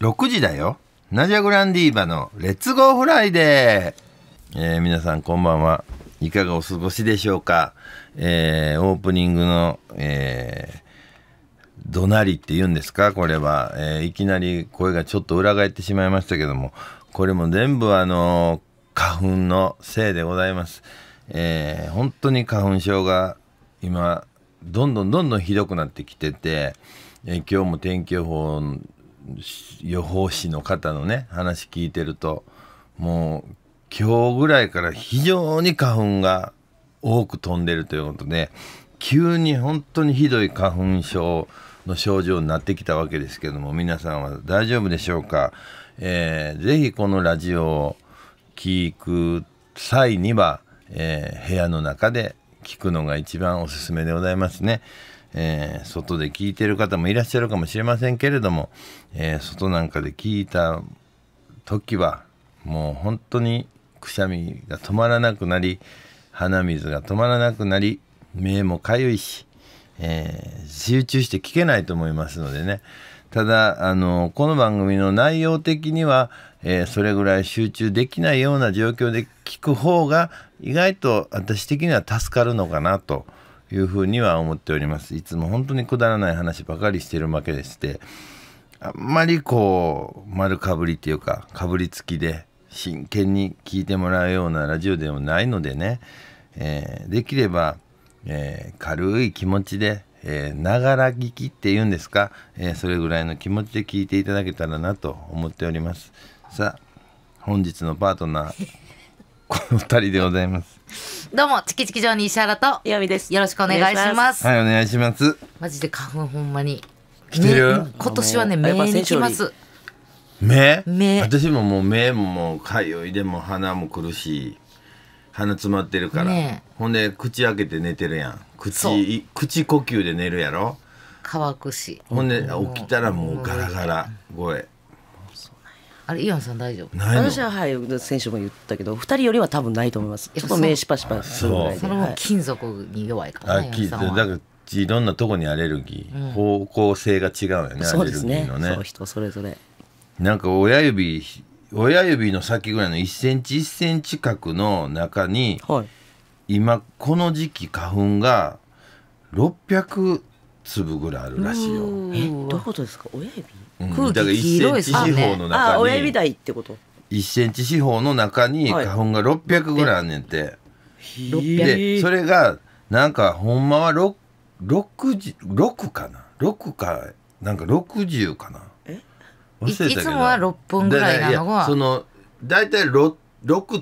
6時だよ。ナジャ・グランディーバのレッツゴーフライデー。皆さんこんばんは。いかがお過ごしでしょうか。オープニングの、怒鳴りって言うんですか、これは。いきなり声がちょっと裏返ってしまいましたけども、これも全部花粉のせいでございます。本当に花粉症が今どんどんひどくなってきてて、今日も天気予報士の方のね話聞いてると、もう今日ぐらいから非常に花粉が多く飛んでるということで、急に本当にひどい花粉症の症状になってきたわけですけども、皆さんは大丈夫でしょうか。ぜひこのラジオを聞く際には、部屋の中で聞くのが一番おすすめでございますね。外で聞いてる方もいらっしゃるかもしれませんけれども、外なんかで聞いた時はもう本当にくしゃみが止まらなくなり、鼻水が止まらなくなり、目もかゆいし、集中して聞けないと思いますのでね。ただこの番組の内容的には、それぐらい集中できないような状況で聞く方が意外と私的には助かるのかなというふうには思っております。いつも本当にくだらない話ばかりしてるわけでして、あんまりこう丸かぶりっていうか、かぶりつきで真剣に聞いてもらうようなラジオでもないのでね、できれば、軽い気持ちで、ながら聞きっていうんですか、それぐらいの気持ちで聞いていただけたらなと思っております。さあ本日のパートナーこの2人でございます。どうもチキチキジョーニー石原と岩見です。よろしくお願いします。はい、お願いします。マジで花粉ほんまに来てる。今年はね、目に来ます。目私ももう目もかゆいで、も鼻も苦しい、鼻詰まってるから、ほんで口開けて寝てるやん。口呼吸で寝るやろ、乾くし。ほんで起きたらもうガラガラ声。あれイオンさん大丈夫？私ははい、先週も言ったけど2人よりは多分ないと思います。ちょっと目シパシパするぐらいで。それも金属に弱いからね。だからいろんなとこにアレルギー、方向性が違うよね、アレルギーのね。そう、人それぞれ。なんか親指の先ぐらいの1センチ1センチ角の中に、今この時期花粉が600粒ぐらいあるらしいよ。どういうことですか？親指？だから1センチ四方の中に、親指台ってこと。1センチ四方の中に花粉が600ぐらいあんねんて。でそれがなんかほんまは60かな。いつもは6本ぐらいなのが、そのだいたい6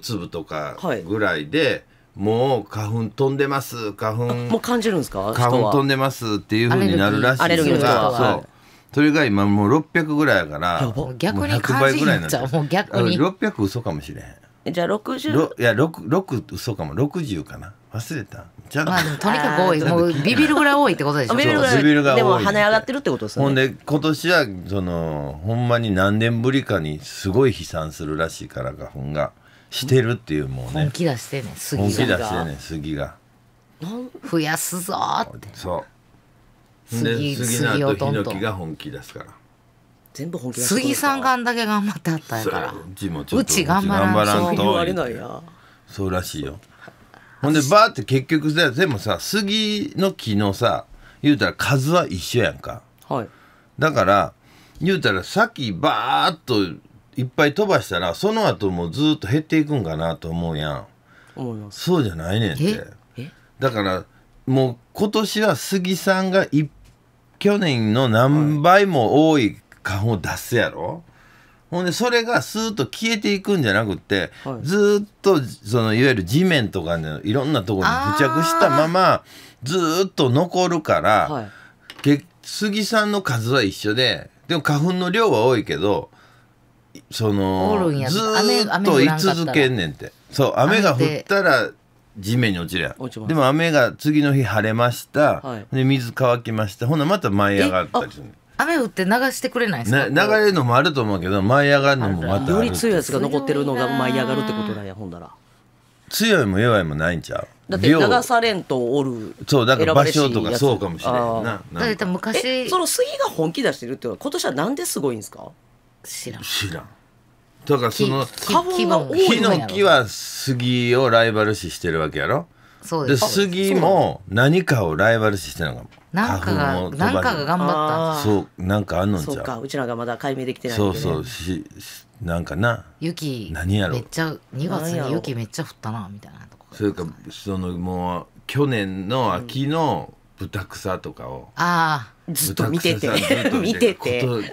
粒とかぐらいで、もう花粉飛んでます、花粉もう感じるんですか、花粉飛んでますっていう風になるらしいですが、そう、それが今もう600ぐらいやから、逆に感じちゃう。もう逆に600嘘かもしれへん。じゃあ60、いや6嘘かも、60かな、忘れた。じゃあとにかく多い、もうビビるぐらい多いってことでしょ。ビビるぐらいでも跳ね上がってるってことですね。ほんで今年はそのほんまに何年ぶりかにすごい飛散するらしいから、花粉がしてるっていう、もうね、本気出してね、杉が、本気出してね、杉が増やすぞーって。そう杉の後ヒノキが本気出すから、全部本気出す。杉さんがあんだけ頑張ってあったやから、うち頑張らんと言われないや。そうらしいよ。ほんでバーって結局さ、でもさ、杉の木のさ、言うたら数は一緒やんか、だから言うたらさっきバーっといっぱい飛ばしたら、その後もずっと減っていくんかなと思うやん。そうじゃないねんって。だからもう今年は杉さんが去年の何倍も多い花粉を出すやろ。ほんでそれがスーッと消えていくんじゃなくって、ずっとそのいわゆる地面とかのいろんなところに付着したままずっと残るから、杉さんの数は一緒で、でも花粉の量は多いけど、そのずっと居続けんねんて。そう、雨が降ったら地面に落ちるやん。でも雨が次の日晴れました、で水乾きました、ほんなまた舞い上がったりする。雨降って流してくれないですか？流れるのもあると思うけど、舞い上がるのもまたより強いやつが残ってるのが舞い上がるってことだよ。ほんだら強いも弱いもないんちゃう？だって流されんとおる。そう、だから場所とかそうかもしれないな。だって昔その杉が本気出してるってことは、今年はなんですごいんですか？知らん。だからそのヒノキは杉をライバル視してるわけやろ。そうです。杉も何かをライバル視してるのかも。なんかが頑張った。そうなんかあんのんちゃう。そうか、うちらがまだ解明できてないけどね。そうそう、なんかな。雪何やろ。めっちゃ2月に雪めっちゃ降ったなみたいなとこ。それかそのもう去年の秋の豚草とかを。ああ。ずっと見てて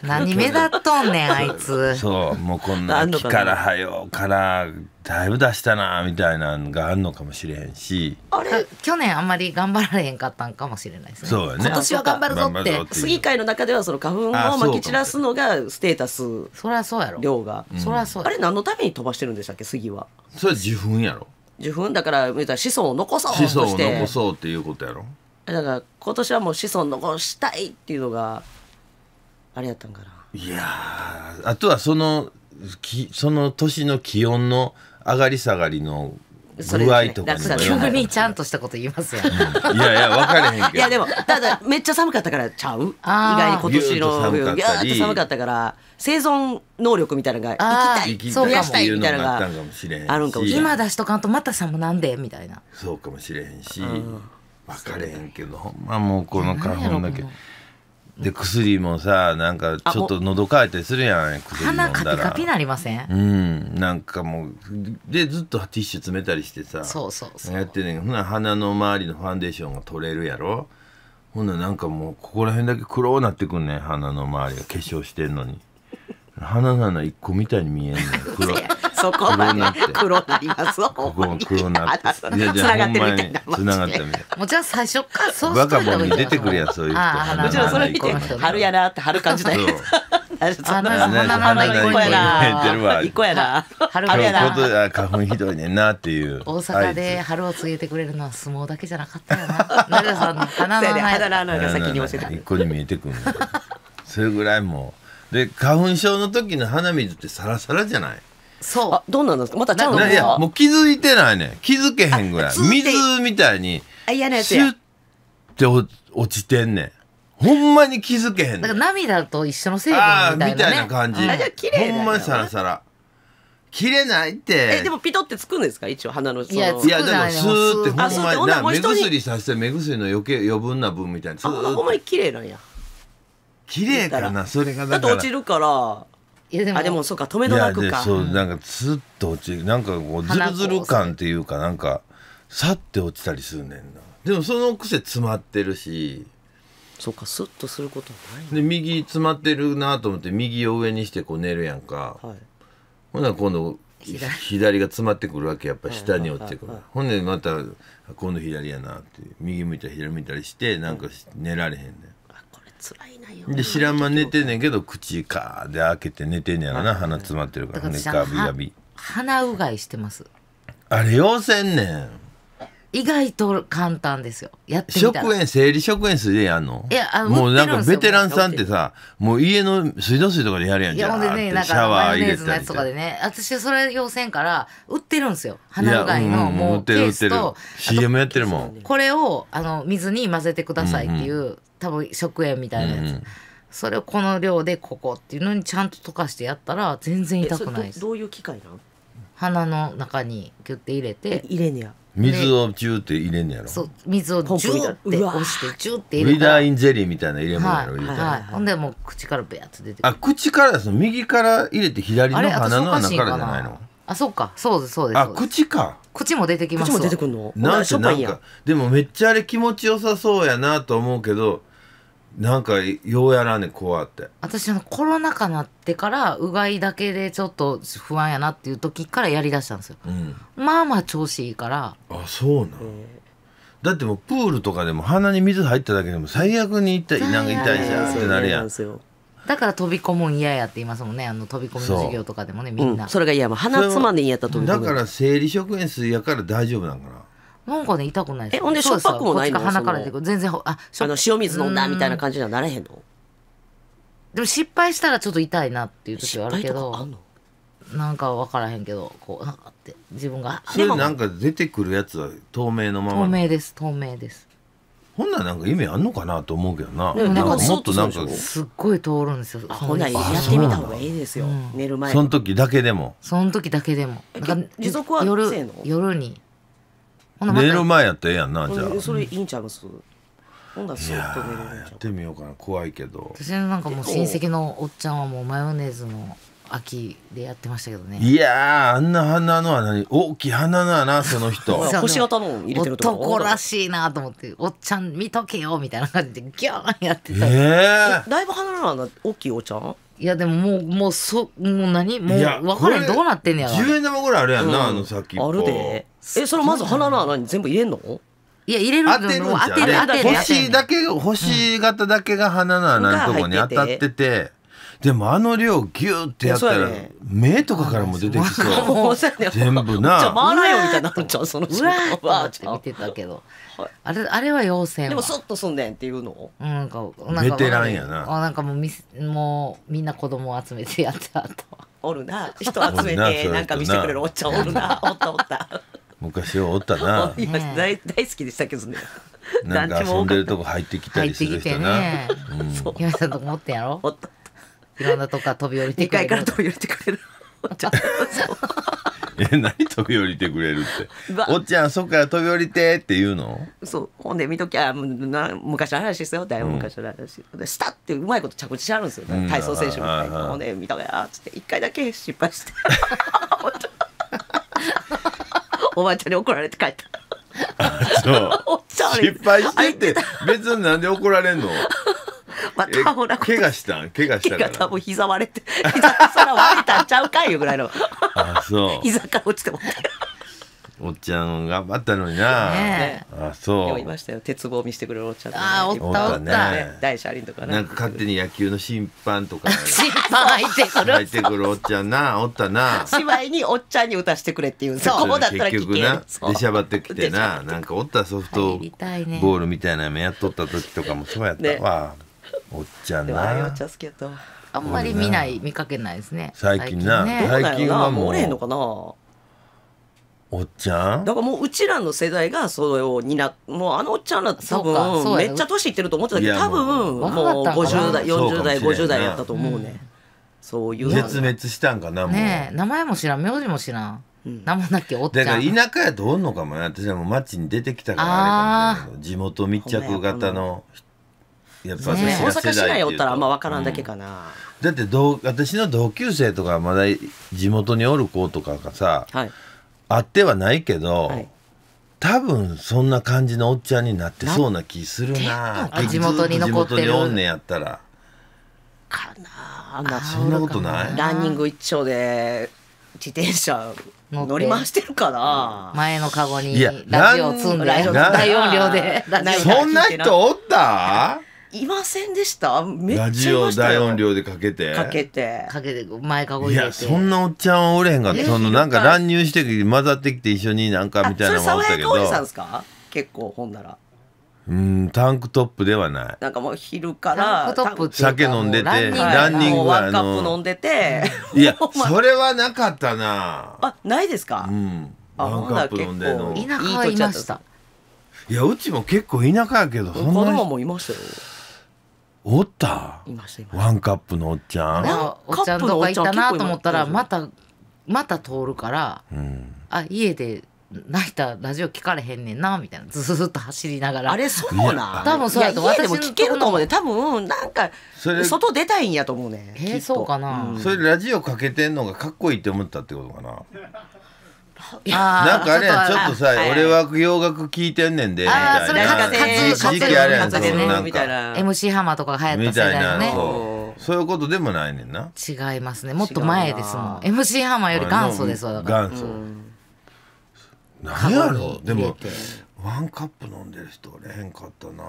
何目立っとんねんあいつ。そうもうこんな木からはよからだいぶ出したなみたいなのがあんのかもしれへんし、あれ去年あんまり頑張られへんかったんかもしれないですね。そうね、今年は頑張るぞって。杉界の中ではその花粉をまき散らすのがステータス。そりゃそうやろ。量がそりゃそう。あれ何のために飛ばしてるんでしたっけ杉は。それは受粉やろ。受粉だから子孫を残そうとして、子孫を残そうっていうことやろ。だから今年はもう子孫残したいっていうのがあれやったんかな。いやー、あとはその年の気温の上がり下がりの具合とかにもよる。急にちゃんとしたこと言いますよ、ね。いやいや分からへんけど。いやでもただめっちゃ寒かったからちゃう。意外に今年のギューって寒かったから生存能力みたいなのが生きたい増やしたいみたいなのがあるんかもしれん。今出しとかんとまた寒なんでみたいな。そうかもしれへんし。分かれへんけど、まあもうこの花粉だけで薬もさ、なんかちょっと喉乾いたりするやん。鼻カピカピなりません？うん、なんかもうでずっとティッシュ詰めたりしてさ、そうやってね、ほな鼻の周りのファンデーションが取れるやろ。ほんななんかもうここら辺だけ黒なってくんねん、鼻の周りが化粧してんのに。鼻の穴一個みたいに見えんねん。黒。そこまで黒なります。ここも黒なってつながってるみたいな。つながってるみたいな。もちろん最初からそうしてる。バカボンに出てくるやんそういう人。もちろんそれ見て春やなって春感じない。鼻一個やな。一個やな。春やな。花粉ひどいねんなっていう。大阪で春を告げてくれるのは相撲だけじゃなかったよな。成田さんの鼻の穴が先に教えて。一個に見えてくる。それぐらいもう。で花粉症の時の鼻水ってサラサラじゃない。そうどうなんですか。またちゃうの。いやもう気づいてないね。気づけへんぐらい水みたいにシュッて落ちてんねん。ほんまに気づけへんねん。だから涙と一緒の成分みたいな感じ。ほんまにサラサラ切れないって。でもピトってつくんですか一応鼻の。いやでもスーってほんまにな目薬させて目薬の余計余分な分みたいな。ほんまに綺麗なんや。綺麗かなそれがだから。だと落ちるから。いやでもそうか止めどなくか。そうなんかスッと落ちる、なんかこうズルズル感っていうかなんかさって落ちたりするねんな。でもその癖詰まってるし。そうかスッとすることない。で右詰まってるなと思って右を上にしてこう寝るやんか。はい、ほんなら今度左が詰まってくるわけやっぱ下に落ちてくる。ほんでまた今度左やなって右向いたり左向いたりしてなんか寝られへんねん。で知らんま寝てんねんけど口かーで開けて寝てんねやろな。鼻詰まってるからね。ガビガビ鼻うがいしてます。あれ要せんねん。意外と簡単ですよ。やってみたら食塩生理食塩水でやんの。いやもうなんかベテランさんってさもう家の水道水とかでやるやんじゃん。シャワー入れたりとかでね。私それ要せんから売ってるんですよ鼻うがいのもうケースと CM やってるもん。これを水に混ぜてくださいっていう多分食塩みたいなやつ、それをこの量でここっていうのにちゃんと溶かしてやったら全然痛くないです。どういう機械なの？鼻の中にギュッて入れて入れんねや。水をジューって入れんねやろ。そう水をジューって押してジューって入れたらウィダーインゼリーみたいな入れ物やろ入れたら。ほんでもう口からベアって出てくる。あ口からですね。右から入れて左の鼻の穴からじゃないの。あそうかそうですそうです。あ口か。口も出てきます。口も出てくるの。なんかでもめっちゃあれ気持ちよさそうやなと思うけど。なんかようやらねこうやって私コロナ禍になってからうがいだけでちょっと不安やなっていう時からやりだしたんですよ、うん、まあまあ調子いいから。あそうなんだってもうプールとかでも鼻に水入っただけでも最悪になんか痛いじゃんってなるやん。だから飛び込むん嫌やって言いますもんね。飛び込む授業とかでもねみんな、うん、それが嫌。鼻つまんでいいやったら飛び込む。だから生理食塩水やから大丈夫なんかな。なんかね痛くないです。ほんでしょっぱくもないの。鼻から出てくる全然塩水飲んだみたいな感じにはなれへんの。でも失敗したらちょっと痛いなっていう時はあるけど、なんか分からへんけどこうって自分が。それなんか出てくるやつは透明のまま。透明です透明です。ほんならなんか意味あんのかなと思うけどな。なんかもっとなんかすっごい通るんですよ。ほんならやってみた方がいいですよ。寝る前。その時だけでも。その時だけでも。持続は夜に。寝る前やったらええやんなじゃあ。それいいんちゃいます。いややってみようかな、怖いけど。私なんかもう親戚のおっちゃんはもうマヨネーズの秋でやってましたけどね。いやー、あんな鼻の穴に大きい鼻の穴、その人星型の入れてるとこ男らしいなと思って、おっちゃん見とけよみたいな感じでギャーンやってた。だいぶ鼻の穴大きいおっちゃん。いやでももう何もう分からん、どうなってんねやろ。10円玉ぐらいあるやんな、あの先っぽあるで。それまず鼻の穴に全部入れんの？いや入れるのも当てる星だけ、星型だけが鼻の穴のとこに当たってて、でもあの量ギューってやったら目とかからも出てきそう。全部なじゃ回らよみたいになっちゃう。そのうわーって見てたけど、あれは妖精。でもそっとすんねんっていうのなんかベテランやな。なんかもうみんな子供を集めてやった後おるな、人集めてなんか見せてくれるおっちゃんおるな。おったおった昔はおったな。大好きでしたけどね。なんか遊んでるとこ入ってきたりする人な。今さんとこ持ってやろ。いろんなとこから飛び降りてくれる。2階から飛び降りてくれる。おっちゃん。何飛び降りてくれるって。おっちゃんそっから飛び降りてって言うの？そう。ほんで見ときゃ昔の話ですよ。だいぶ昔の話。スタってうまいこと着地してあるんですよ。体操選手みたいな。ほんで見ときゃつって1回だけ失敗して。おばあちゃんに怒られて帰った。失敗してって別になんで怒られんの？怪我したん？怪我したから多分膝割れて、そら割れたんちゃうかいよぐらいの。あ、そう。膝から落ちてもおっちゃん頑張ったのにな。あ、そう。いましたよ、鉄棒見せてくれるおっちゃん。あ、おったおった。大車輪とかなんか勝手に野球の審判とか。審判入ってくるおっちゃんな、おったな。しまいにおっちゃんに打たしてくれっていう。そう。結局な、出しゃばってきてな、なんかおったソフトボールみたいなのやっとった時とかもそうやったわ。おっちゃんな。おっちゃん好きやった。あんまり見かけないですね。最近な、最近はもう。おれへんのかな。おっちゃんだからもううちらの世代がそれを担う。もうあのおっちゃんら多分めっちゃ年いってると思ってたけど、多分もう50代40代50代やったと思うね。そういう絶滅したんかな。もう名前も知らん、名字も知らん、名もなきおっちゃんだから田舎やとおんのかもね。私はもう街に出てきたからあれかもしれない。地元密着型のやっぱ私が世代っていうと大阪市内おったらあんま分からんだけかな。だって私の同級生とかまだ地元におる子とかがさ、あってはないけど、はい、多分そんな感じのおっちゃんになってそうな気するな。地元に残ってる。地元におんねやったらかな。そんなことない。ランニング一丁で自転車乗り回してるから、前のカゴにラジオ積んで大音量で。そんな人おった？いませんでした。めっちゃいましたよ。ラジオ大音量でかけて前かご入れて。いやそんなおっちゃんはおれへんが、そのなんか乱入して混ざってきて一緒になんかみたいなのがおったけど。それ爽やかおじさんですか？結構ほんならタンクトップではない。なんかもう昼から酒飲んでてランニングワンカップ飲んでて。いやそれはなかったな。あ、ないですか？ワンカップ飲んでの田舎はいました。いやうちも結構田舎やけど子供もいましたよ。おったワンカップのおっちゃん。おっちゃんとかいたなと思ったらまた通るから、あ、家で泣いたラジオ聞かれへんねんなみたいな、ずっと走りながら。あれそうな。多分そうやと私でも聞けると思うね。多分なんか外出たいんやと思うね。そうかな。それラジオかけてんのがかっこいいって思ったってことかな。なんかあれやん、ちょっとさ俺は洋楽聴いてんねんでみたいな、一時期あれやん、そのなんか MC ハマとかが流行った世代のね。そういうことでもないねんな。違いますね、もっと前ですもん。 MC ハマより元祖です。元祖何やろ。でもワンカップ飲んでる人おれへんかったな。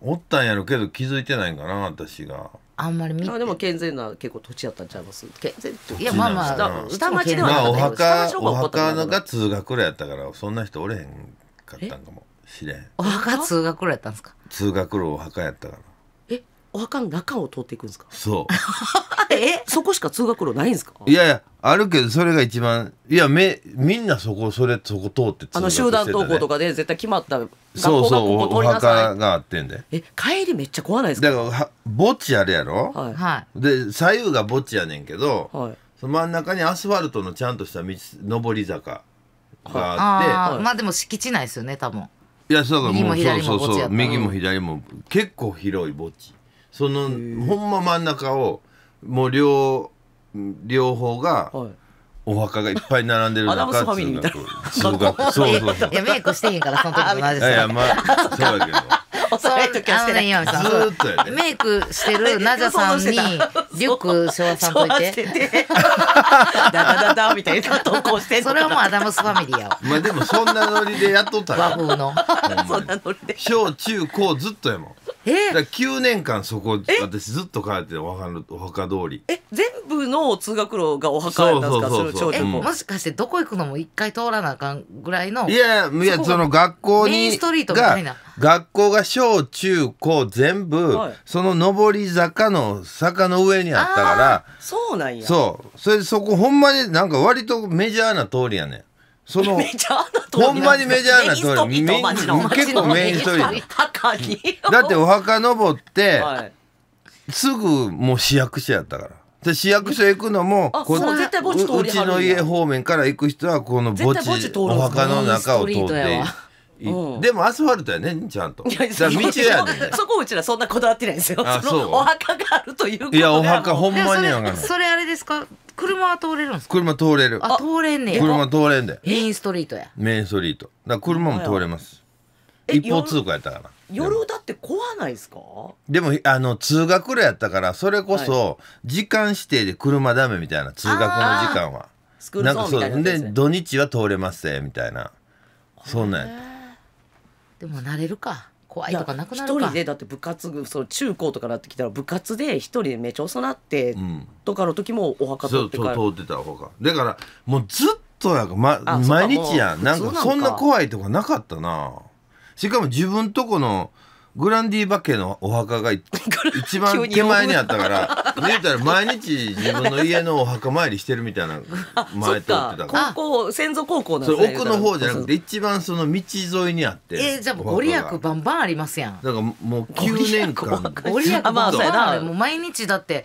おったんやろけど気づいてないんかな私が。あんまり見て。でも健全な結構土地やったんちゃいます。健全。いやまあまあ下町ではなかったけど。お墓のが通学路やったからそんな人おれへんかったんかもしれん。お墓通学路やったんですか？通学路お墓やったから。え、お墓の中を通っていくんですか。そうえ、そこしか通学路ないんですか。いやいやあるけど、それが一番、いやみんなそこ通って通学してたね。集団登校とかで絶対決まった学校がここ通りなさい。お墓があってんで。え、帰りめっちゃ怖ないですか。だから墓地あるやろ、はい、で左右が墓地やねんけど、はい、その真ん中にアスファルトのちゃんとした道、上り坂があって、はい、あ、まあでも敷地内ですよね多分。いやそうか、もうそうそう、右も左も結構広い墓地、そのほんま真ん中をもう両方がお墓がいっぱい並んでる中、通学そうそうそう、いやメイクしてへんからその時と同じです。いやまあそうだけど、そういう時はしてないよみたいな。ずっとやね。メイクしてるナジャさんにリュック背負さんといて、ダダダダみたいな投稿してる。それはもうアダムスファミリーやわ。まあでもそんなノリでやっとったよ。和風の。そんなノリで。小中高ずっとやもん。だ9年間そこ私ずっと通って、お墓通り。え、全部の通学路がお墓やったんですか。そうそうそう。え、もしかしてどこ行くのも一回通らなあかんぐらいの。いやいや、その学校にメインストリートみたいな。学校が小中高全部その上り坂の坂の上にあったから。そうなんや。そうそれで、そこほんまになんか割とメジャーな通りやねん。そのほんまにメジャーな通り、結構メインストリートだって。お墓登ってすぐもう市役所やったから、市役所行くのもうちの家方面から行く人はこの墓地、お墓の中を通って。でもアスファルトやね、ちゃんと。道やね。そこうちらそんなこだわってないんですよ。そのお墓があるということ。いやお墓ほんまにやがな。それあれですか。車は通れるんですか。車通れる。あ、通れんね。車通れんで。メインストリートや。メインストリート。だから車も通れます。一方通行やったから。夜だって怖ないですか。でも通学路やったから、それこそ時間指定で車ダメみたいな、通学の時間は。なんかそうで土日は通れますねみたいな。そうね。でも慣れるか、怖いとかなくなるか。一人でだって部活、その中高とかなってきたら部活で一人でめちゃ遅なってとかの時もお墓通ってから、そう通ってたお墓だからもうずっとやから、毎日やん。なんかそんな怖いとかなかったな。しかも自分とこのグランディバケのお墓が一番手前にあったから言うたら毎日自分の家のお墓参りしてるみたいな、前通ってたから。高校、先祖高校なんですね。奥の方じゃなくて一番その道沿いにあって。じゃあご利益バンバンありますやん。だからもう9年間、ご利益バンバンある。もう毎日だって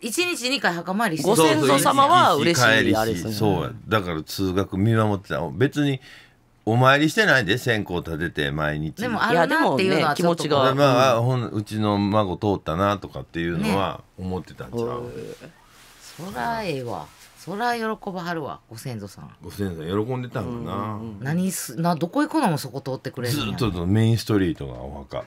1日2回墓参りしてる。ご先祖様は嬉しいあれですね。そうや、だから通学見守ってた。別にお参りしてないで、線香立てて毎日。でもあるなっていうのは気持ちが、まあうちの孫通ったなとかっていうのは思ってたんちゃう。そらええわ、そら喜ばはるわ、ご先祖さん。ご先祖さん喜んでたんかな。何すな、どこ行くのもそこ通ってくれる。ずっとメインストリートがお墓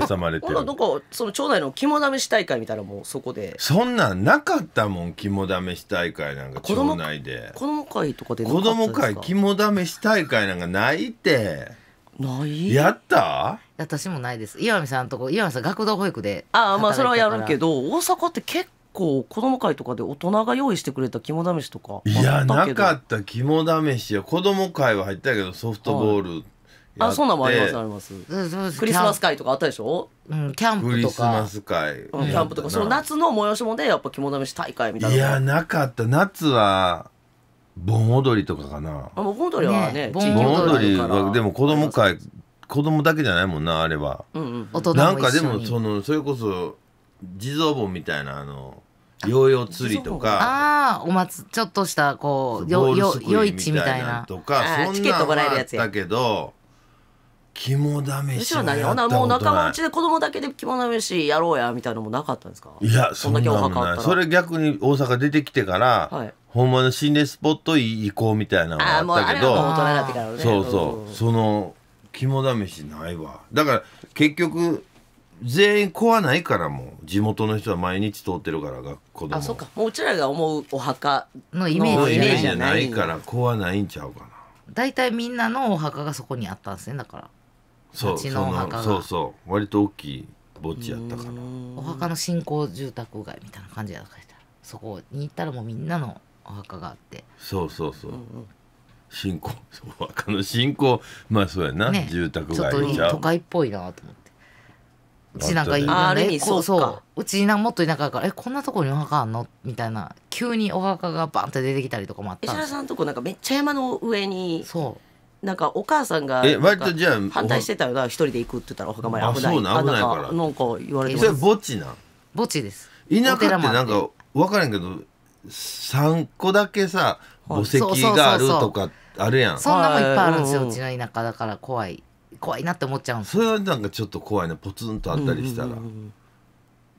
に挟まれてる。どこ、その町内の肝試し大会みたいなもうそこで。そんなんなかったもん、肝試し大会なんか町内で。子供会とかでなかったですか。子供会、肝試し大会なんかないって。ないやった。私もないです。岩見さんとこ、岩見さん学童保育で。ああ、まあそれはやるけど、大阪って結構子供会とかで大人が用意してくれた肝試しとか。いやなかった。肝試しは子供会は入ったけど、ソフトボールやって。あ、そんなもありますあります。クリスマス会とかあったでしょ。キャンプとかクリスマス会、キャンプとか、その夏の催し物でやっぱ肝試し大会みたいな。いやなかった。夏は盆踊りとかかな。盆踊りはね、盆踊りはでも子供会、子供だけじゃないもんなあれは。なんかでもそのそれこそ地蔵盆みたいな、ヨーヨー釣りとか、ああ、お祭りちょっとしたこう夜市みたいなとか、チケットもらえるやつや。だけど肝試しはないよな。もう仲間うちで子供だけで肝試しやろうやみたいなのもなかったんですか。いやそんなもんない。それ逆に大阪出てきてからほんまの心霊スポット行こうみたいなのがあったけど、大人になってからね。そうそう、その肝試しないわ。だから結局全員怖ないからもう地元の人は毎日通ってるから学校でも。あ、そうか、もううちらが思うお墓のイメージじゃないから怖ないんちゃうかな。大体みんなのお墓がそこにあったんですね。だからそうそう割と大きい墓地やったから、お墓の新興住宅街みたいな感じやから、そこに行ったらもうみんなのお墓があって。そうそうそう、新興、お墓の新興、まあそうやな、住宅街ちゃう、ちょっと都会っぽいなと思って。ちなんかいいな、うちなんかもっと田舎だから、えこんなとこにお墓あんのみたいな、急にお墓がバンって出てきたりとかもあったんです。石原さんとこなんかめっちゃ山の上に、そうなんかお母さんが反対してたよな、一人で行くって言ったらお墓前危ない、あ、危ないからなんか言われてます。それ墓地なん？墓地です。田舎ってなんか分からんけど3個だけさ墓石があるとかあるやん。そんなもんいっぱいあるんですよ、うちの田舎だから怖い、怖いなって思っちゃうんです。それはなんかちょっと怖いね、ポツンとあったりしたら。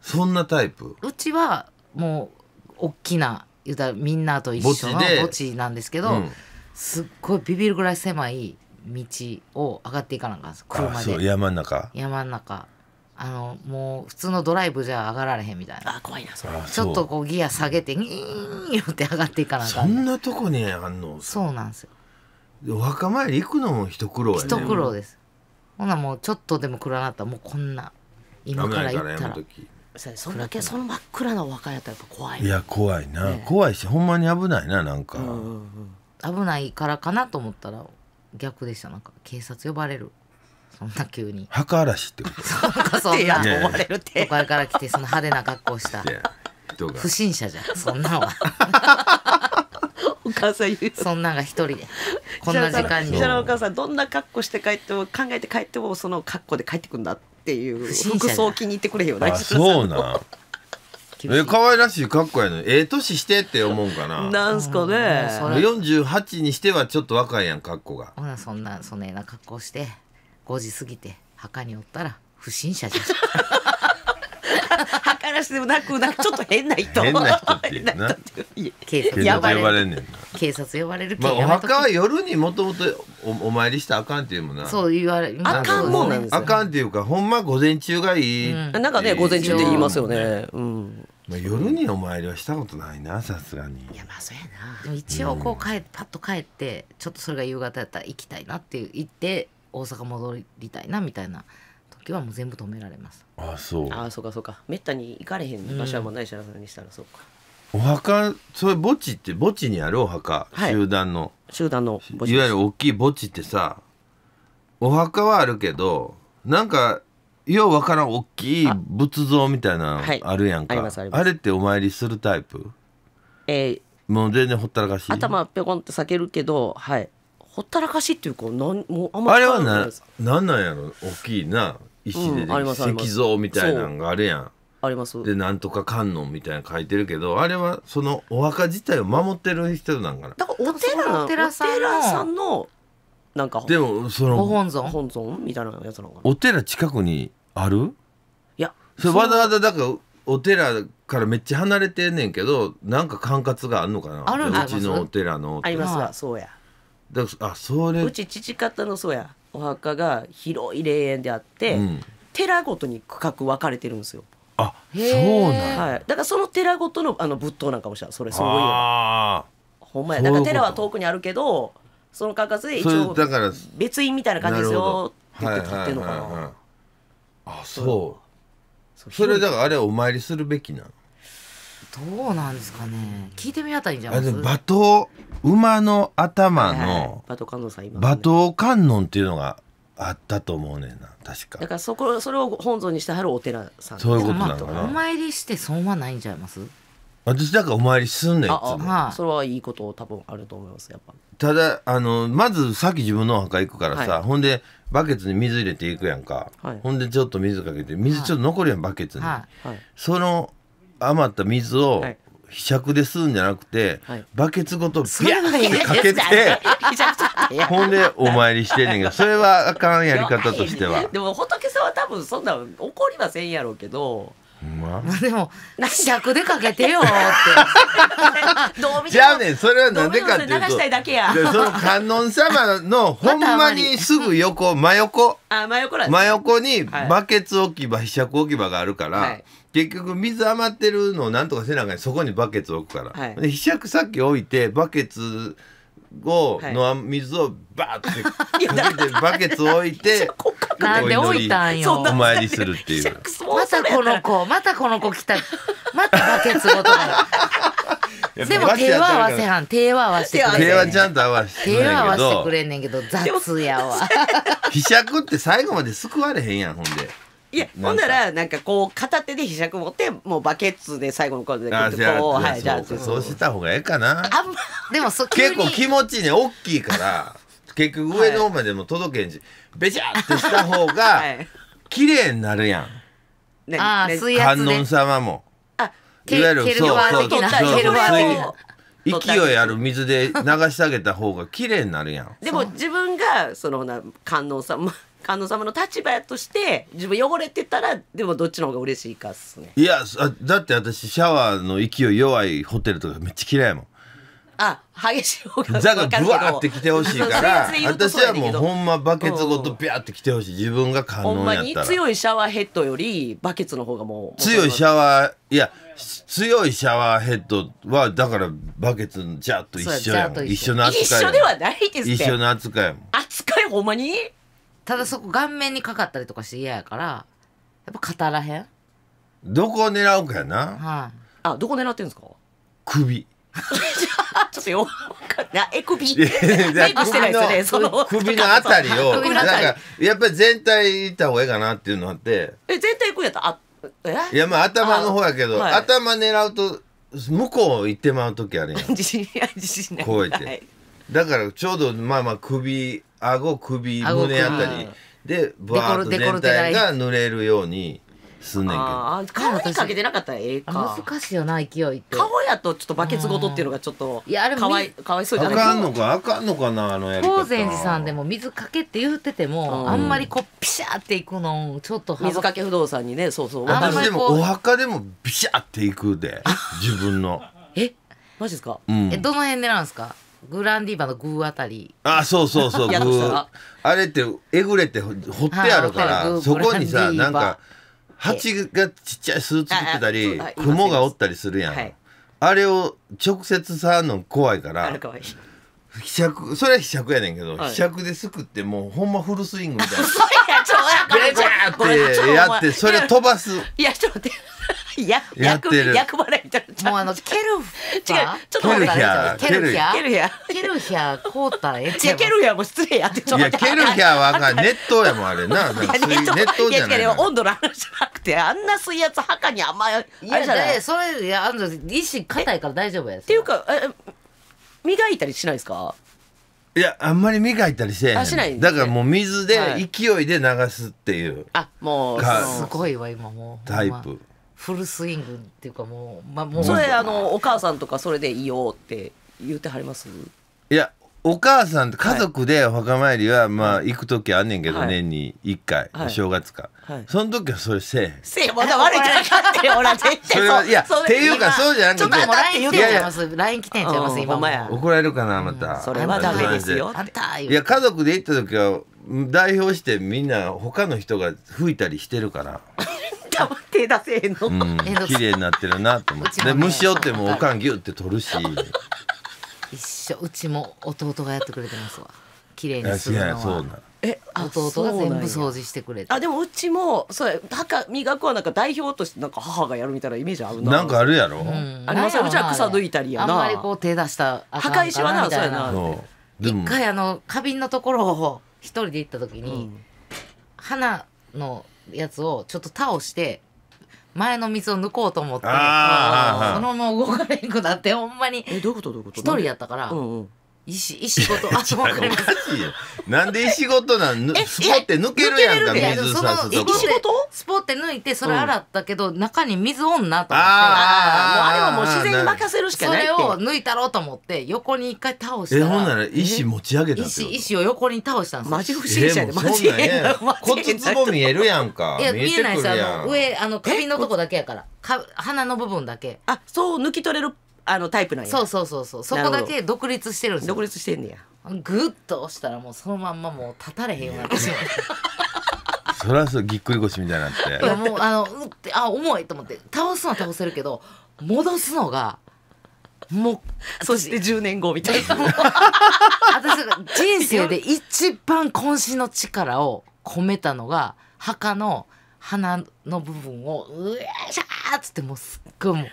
そんなタイプ？うちはもう大きな言うたらみんなと一緒の墓地なんですけど、うん、すっごいビビるぐらい狭い道を上がっていかなかった車で。山の中、山の中、もう普通のドライブじゃ上がられへんみたいな。あ、怖いなそれ。ちょっとこうギア下げてギーンって上がっていかなかった。そんなとこにあんの？そうなんですよ。お墓参り行くのも一苦労やね。一苦労です。ほなもうちょっとでも暗なったらもうこんな今から行ったら、それだけその真っ暗なお墓やったらやっぱ怖い。いや怖いな、怖いしほんまに危ないな、なんか危ないからかなと思ったら逆でした。なんか警察呼ばれる、そんな急に墓嵐ってこと？そうか、そんな呼ばれるって、都会から来てその派手な格好した不審者じゃん、そんなんは。お母さん言う、そんなんが一人でこんな時間に。石原お母さんどんな格好して帰っても考えて帰ってもその格好で帰ってくんだっていう、服装気に入ってくれへんよな。そうなんえ、可愛らしい格好やのにええ年してって思うかな。なんすかね、48にしてはちょっと若いやん格好が。ほらそんなそんな格好して5時過ぎて墓におったら不審者じゃん。墓らしでもなく、なんかちょっと変な人、変な人っていう警察呼ばれんねんな。警察呼ばれる。まあお墓は夜にもともとお参りしたらあかんっていうもんな。そう言われ、あかんもんなんですよ。あかんっていうかほんま午前中がいい。なんかね午前中って言いますよね。まあ夜にお参りはしたことないな、さすがに。いやまあそうやな。一応こう帰パッと帰ってちょっとそれが夕方やったら行きたいなって言って大阪戻りたいなみたいな。はもう全部止められます。あ、そう。あ、そうかそうか。めったに行かれへん場所はもうないし、らさんにしたらそうか。お墓、それ墓地って墓地にあるお墓、集団の。集団の。いわゆる大きい墓地ってさ、お墓はあるけど、なんかようわからん大きい仏像みたいなあるやんか。あれってお参りするタイプ？もう全然ほったらかし。頭ぴょこんって避けるけど、はい。ほったらかしっていうか、なんもうあんまり。あれはなんなんやろ、大きいな。石で石像みたいなのがあるやん。あります。でなんとか観音みたいな書いてるけど、あれはそのお墓自体を守ってる人なんかな。だからお寺さんのなんかでもその本尊みたいなやつなのかな。お寺近くにある？いや、それわざわざだからお寺からめっちゃ離れてんねんけど、なんか管轄があるのかな。あるんです。うちのお寺のありますわ。そうや。だからあそれうち父方のそうや。お墓が広い霊園であって、うん、寺ごとに区画分かれてるんですよ。あ、そうなん、はい、だからその寺ごとの仏塔なんかもしたらそれすごいよ。あほんまや。だから寺は遠くにあるけど、その管轄で一応別院みたいな感じですよって言って立ってるのかな。あ、そう。それだからあれお参りするべきなの。どうなんですかね。聞いてみあたりじゃないですか。馬頭馬の頭の馬頭観音っていうのがあったと思うねんな、確か。だからそれを本尊にしてはるお寺さん。そういうことなのかな。お参りして損はないんちゃいます？私だからお参りすんねん。それはいいこと多分あると思います。やっぱただまずさっき自分のお墓行くからさ、ほんでバケツに水入れていくやんか。ほんでちょっと水かけて、水ちょっと残るやんバケツに。その余った水をひしゃくですんじゃなくて、バケツごとビャーってかけて、ほんでお参りしてんねんけど、それはあかんやり方としては。でも仏さんは多分そんな怒りはせんやろうけど、でもひしゃくでかけてよって。じゃあね、それはなんでかっていうと、その観音様のほんまにすぐ横、真横にバケツ置き場、ひしゃく置き場があるから。結局水余ってるのをなんとかせなあかん、そこにバケツ置くから、はい、でひしゃくさっき置いてバケツの水をバーってかけて、バケツ置いてなんで置いたんよ、お参りするっていう。またこの子、またこの子来た、またバケツごとでも手は合わせはん、手は合わせてくれんねん、手はちゃんと合わせてくれんねんけど、雑やわ。ひしゃくって最後まですくわれへんやん。ほんでいや、ほんならなんかこう片手でひしゃく持って、もうバケツで最後のこうでこう、はい、じゃあそうした方がええかな。あんまでもそ結構気持ちね大きいから結局上の方までも届けんし、ベチャってした方が綺麗になるやん。観音様もいわゆるそうそうそう勢いある水で流してあげた方が綺麗になるやん。でも自分がその観音様の立場やとして自分汚れてたら、でもどっちの方が嬉しいかっすね。いやだって私シャワーの勢い弱いホテルとかめっちゃ嫌いもん。あ、激しい方がザがブワーって来てほしいから私はもうほんまバケツごとビャーって来てほしい。自分が観音やったらほんまに強いシャワーヘッドよりバケツの方がもう強いシャワー。いや強いシャワーヘッドはだからバケツのジャーと一緒やもん。一緒の扱い。一緒ではないですね。一緒の扱いやもん。扱いほんまに。ただそこ顔面にかかったりとかして嫌やから、やっぱ肩らへんどこを狙うかやな。はい。あ、どこ狙ってんですか。首。ちょっとよくな首メイクしてないですね。その首のあたりをなんかやっぱり全体いった方がいいかなっていうのあって、全体いくんやったら、いやまあ頭の方やけど、頭狙うと向こう行ってまう時あるやん。自信ないこうやってだからちょうどまあまあ首顎首胸あたりでバーッと全体が濡れるように。すんねんけど、顔にかけてなかったらええか。難しいよな、勢いって。顔やとちょっとバケツごとっていうのがちょっとかわいそうじゃない。あかんのか、あかんのかな、あのやり方。高円寺さんでも水かけって言っててもあんまりこうピシャっていくのちょっと。水かけ不動産にね、そうそう。私でもお墓でもピシャっていくで自分の。え、マジですか。え、どの辺でなんですか。グランディーバのグーあたり。あ、そうそうそうグー。あれってえぐれて掘ってあるからそこにさなんか。蜂がちっちゃい巣作ってたり雲がおったりするやん、はい、あれを直接触るの怖いからひしゃく、それはひしゃくやねんけど、はい、ひしゃくですくってもうほんまフルスイングみたいなベジャーってやってそれ飛ばす。いやちょっと待ってやってる。役払いみたいな。もうケルフ違う。ちょっと待って。ケルヒャーこうたらええ。ケルヒャーも失礼やってちょっと待って。いやケルヒャーはあかん。熱湯やもんあれな。熱湯じゃない。温度の話じゃなくてあんな水圧墓にあんまあれじゃない。それいやあの意志硬いから大丈夫や。っていうか磨いたりしないですか。いやあんまり磨いたりしてない。だからもう水で勢いで流すっていう。あもうすごいわ今もう。タイプ。フルスイングっていうかもう、まあ、もうそれお母さんとかそれでいいよって言ってはります。いやお母さんと家族でお墓参りはまあ行く時あんねんけど、はい、年に1回、はい、正月か、はい、その時はそれせえへんせえへん。まだ悪いじゃなかったよ。俺絶対そういやっていうかそうじゃなくてちょっと LINE 来てんちゃいます今も。怒られるかなまた、うん、それはダメですよ。いや家族で行った時は代表してみんな他の人が吹いたりしてるから手出せへんの。綺麗になってるなと思って。虫寄ってもおかんギュって取るし一緒。うちも弟がやってくれてますわ綺麗にするのは。弟が全部掃除してくれて。あでもうちもそう磨くはなんか代表としてなんか母がやるみたいなイメージあるな。なんかあるやろ。あれはさうちは草抜いたりやな。あんまりこう手出した破壊しはなみたいな。一回花瓶のところを一人で行った時に花のやつをちょっと倒して前の水を抜こうと思ってそのまま動かれんくなってほんまに一人やったから石ごと。あっ分かります。なんで石ごとなんスポって抜けるやんか水さすとこ。スポって抜いてそれ洗ったけど中に水おんなと思ってあれはもう自然に任せるしかないってそれを抜いたろうと思って横に一回倒したらほんなら石持ち上げたって石を横に倒したんです。マジ不思議じゃん。マジ骨壺見えるやんか。いや見えないです。上花瓶のとこだけやから花の部分だけあそう抜き取れるタイプなんや。そうそうそうそうそこだけ独立してるんですよ。独立してんねや。グッと押したらもうそのまんまもう立たれへんようになってしまう。そらそうぎっくり腰みたいになっていやもううって重いと思って倒すのは倒せるけど戻すのがもうそして10年後みたいな。私人生で一番渾身の力を込めたのが墓の花の部分をうえしゃーっつってもうすっごいもう。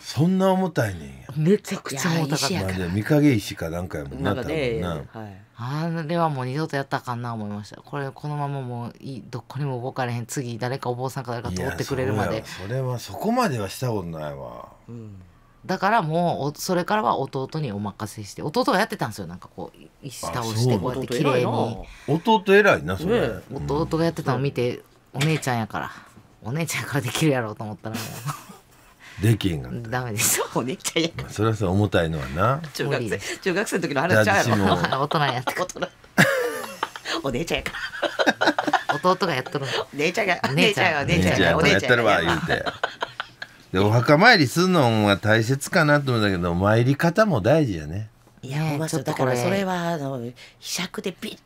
そんな重たいねん。めちゃくちゃ重たかった。まあ、見陰石かなんかやもんな。なんかね、はい、あれはもう二度とやったらあかんな思いました。これこのままもうどこにも動かれへん。次誰かお坊さんか誰か通ってくれるまで。それはそこまではしたことないわ。うん、だからもうそれからは弟にお任せして、弟がやってたんですよ。なんかこう石倒してこうやって綺麗に。弟偉いなそれ。弟がやってたのを見て、お姉ちゃんやからできるやろうと思ったらもう。できんがダメです。そうね、それはさ重たいのはな。中学生の時の話ちゃうやろ。大人やってことな。お姉ちゃんやから。弟がやっとる。姉ちゃんがお姉ちゃんやったらわ言うて。でお墓参りするのは大切かなと思うんだけど、参り方も大事やね。いや、ちょっとだからそれはひしゃくでビ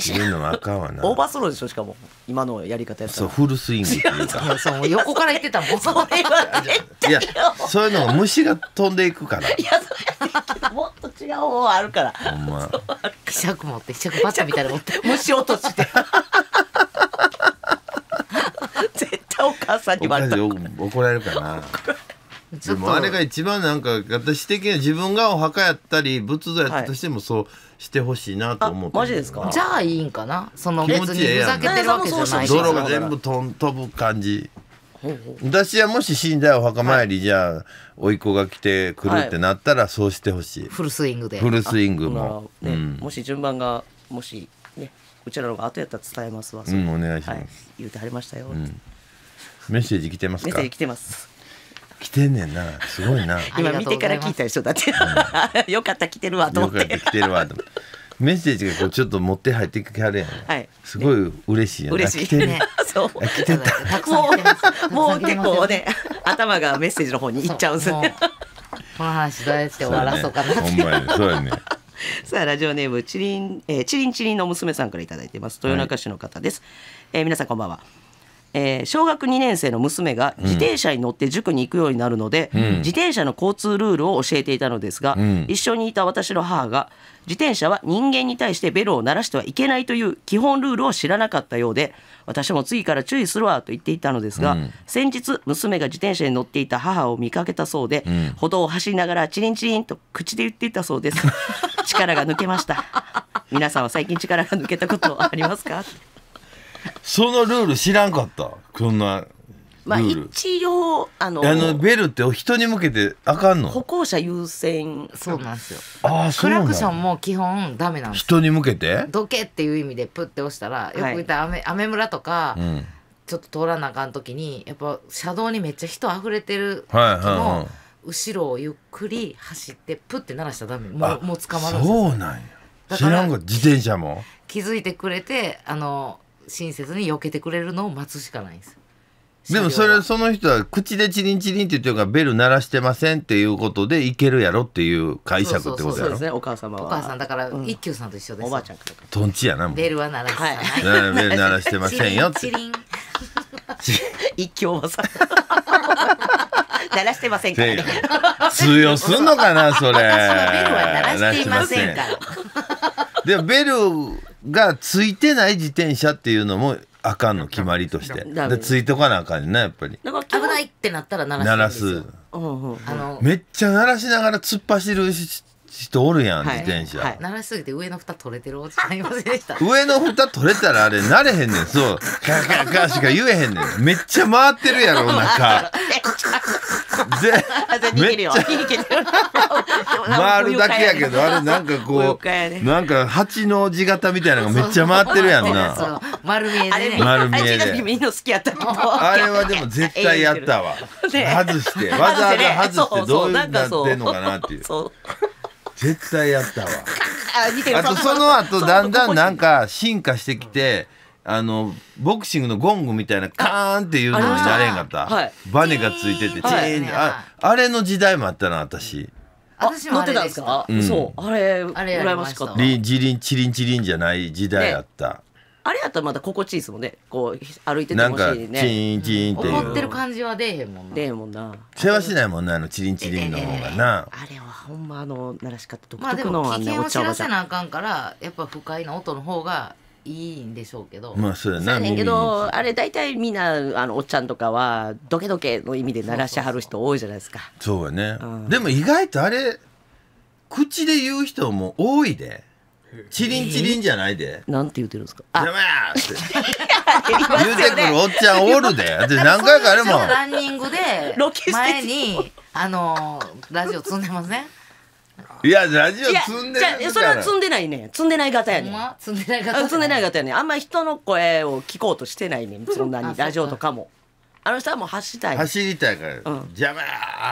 シャ言うのもあかんわな。オーバースローでしょ、しかも今のやり方やったら。そう、フルスイングっていうか。そう、横から言ってたもん。それはいや、そういうのが虫が飛んでいくから。いや、そうやけどもっと違う方あるから。ほんま。ひしゃく持って、ひしゃくバッタみたいな持って虫落として。絶対お母さんにバレた。怒られるかな。でもあれが一番なんか私的には自分がお墓やったり仏像やったとしてもそうしてほしいなと思って。マジですか。じゃあいいんかな。その別にふざけてるわけじゃない。泥が全部飛ぶ感じ。私はもし死んだお墓参りじゃあ甥っ子が来てくるってなったらそうしてほしい。フルスイングで。フルスイングも。もし順番がもしねうちらのが後やったら伝えますわ。うんお願いします。言うてはりましたよ。メッセージ来てますか。メッセージ来てます。来てんねんな、すごいな。今見てから聞いた人だって、よかった来てるわと思って。よかった来てるわと。メッセージがこうちょっと持って入ってきはるやん。はい。すごい嬉しいやん。嬉しいね。そう。来てた。もう結構ね、頭がメッセージの方に行っちゃうんですね。この話どうやって終わらそうかなって。ほんまにそうやね。さあラジオネームチリンの娘さんからいただいてます。豊中市の方です。皆さんこんばんは。小学2年生の娘が自転車に乗って塾に行くようになるので、自転車の交通ルールを教えていたのですが、一緒にいた私の母が自転車は人間に対してベルを鳴らしてはいけないという基本ルールを知らなかったようで、私も次から注意するわと言っていたのですが、先日娘が自転車に乗っていた母を見かけたそうで、歩道を走りながらチリンチリンと口で言っていたそうです。力が抜けました。皆さんは最近力が抜けたことはありますか。そのルール知らんかった。こんなルール。まあ一応ベルって人に向けてあかんの。歩行者優先。そうなんですよ。ああそうなんだ。クラクションも基本ダメなんです。人に向けて。どけっていう意味でプッて押したら、よく言った雨村とか、ちょっと通らなあかん時にやっぱ車道にめっちゃ人溢れてるの後ろをゆっくり走ってプッて鳴らしたらダメ。もう捕まるんですよ。そうなんや。知らんか自転車も。気づいてくれて親切に避けてくれるのを待つしかないんです。でもそれその人は口でチリンチリンって言ってるからベル鳴らしてませんっていうことでいけるやろっていう解釈ってことやろ。そうですね。お母様はお母さんだから一休さんと一緒です。おばあちゃんとか。トンチやなもん。ベルは鳴らしてない。ベル鳴らしてませんよって。チリン。一休はさ。鳴らしてませんからね。通用すんのかなそれ。ベルは鳴らしていませんから。でもベルがついてない自転車っていうのもあかんの決まりとして。でついとかなあかんねやっぱり。だから危ないってなったら鳴らす。めっちゃ鳴らしながら突っ走る人おるやん自転車。鳴らしすぎて上の蓋取れてるおじさんいませんでした。上の蓋取れたらあれ慣れへんねん。そう。カカカしか言えへんねん。めっちゃ回ってるやろ中。回るだけやけどあれなんかこうなんか蜂の字型みたいなのがめっちゃ回ってるやんな。丸見えで丸見えであれはでも絶対やったわ。外してわざわざ外してどうなってんのかなっていう絶対やったわ。あとその後だんだんなんか進化してきてボクシングのゴングみたいなカーンっていうのになれんかった。バネがついててチーンってあれの時代もあったな私。私もあれでした。そうあれ羨ましかった。チリンチリンチリンじゃない時代あった。あれやったらまだ心地いいですもんね。こう歩いててもしいね。なんかチーンチーンっていう。怒ってる感じは出えへんもんな。出えもんな。世話しないもんなチリンチリンの方がな。あれはほんま鳴らし方独特のあんなお茶お茶。まあでも危険を知らせなあかんからやっぱ不快な音の方が。いいんでしょうけど、まあそうやな、ねんけど、あれ大体みんなおっちゃんとかはドケドケの意味で鳴らしはる人多いじゃないですか。そうやね、うん、でも意外とあれ口で言う人も多いで。チリンチリンじゃないで。なんて言ってるんですか。やめやって言うてくるおっちゃんおるで。で何回かあれもランニングで前にラジオ積んでますね。いやラジオ積んでない。それは積んでないね。積んでない型やね。積んでない型。積んでない型やね。あんまり人の声を聞こうとしてないね。そんなにラジオとかも。あの人はもう走りたい。走りたいから。じゃま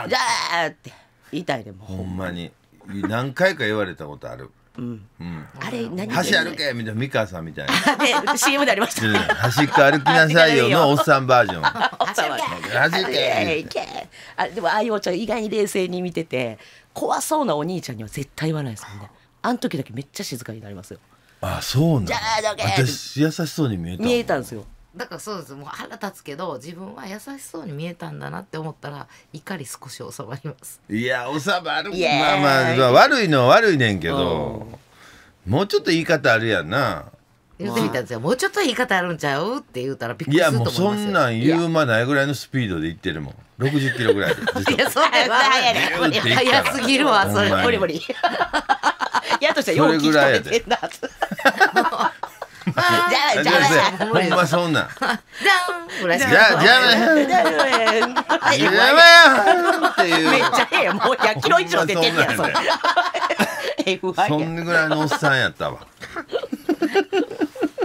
ー。じゃーって言いたいでも。ほんまに何回か言われたことある。うん、あれ何橋歩けみたいな美川さんみたいな CM でありました。端っこ歩きなさいよのおっさんバージョン。橋歩け。でもあいおちゃん意外に冷静に見てて怖そうなお兄ちゃんには絶対言わないですもんね。あの時だけめっちゃ静かになりますよ。あそうなんだ。私優しそうに見えた。見えたんですよ。だからそうです。もう腹立つけど自分は優しそうに見えたんだなって思ったら怒り少し収まります。いや収まる。まあまあ悪いのは悪いねんけど、もうちょっと言い方あるやんな。言ってみたんですよ。もうちょっと言い方あるんちゃうって言うたらびっくりすると思いますよ。いやもうそんなん言うまないぐらいのスピードで言ってるもん。60キロぐらいで。いやそれは早すぎるわ。それボリボリやとしたらよう聞かれてんな。じゃあそんなぐらいのおっさんやったわ。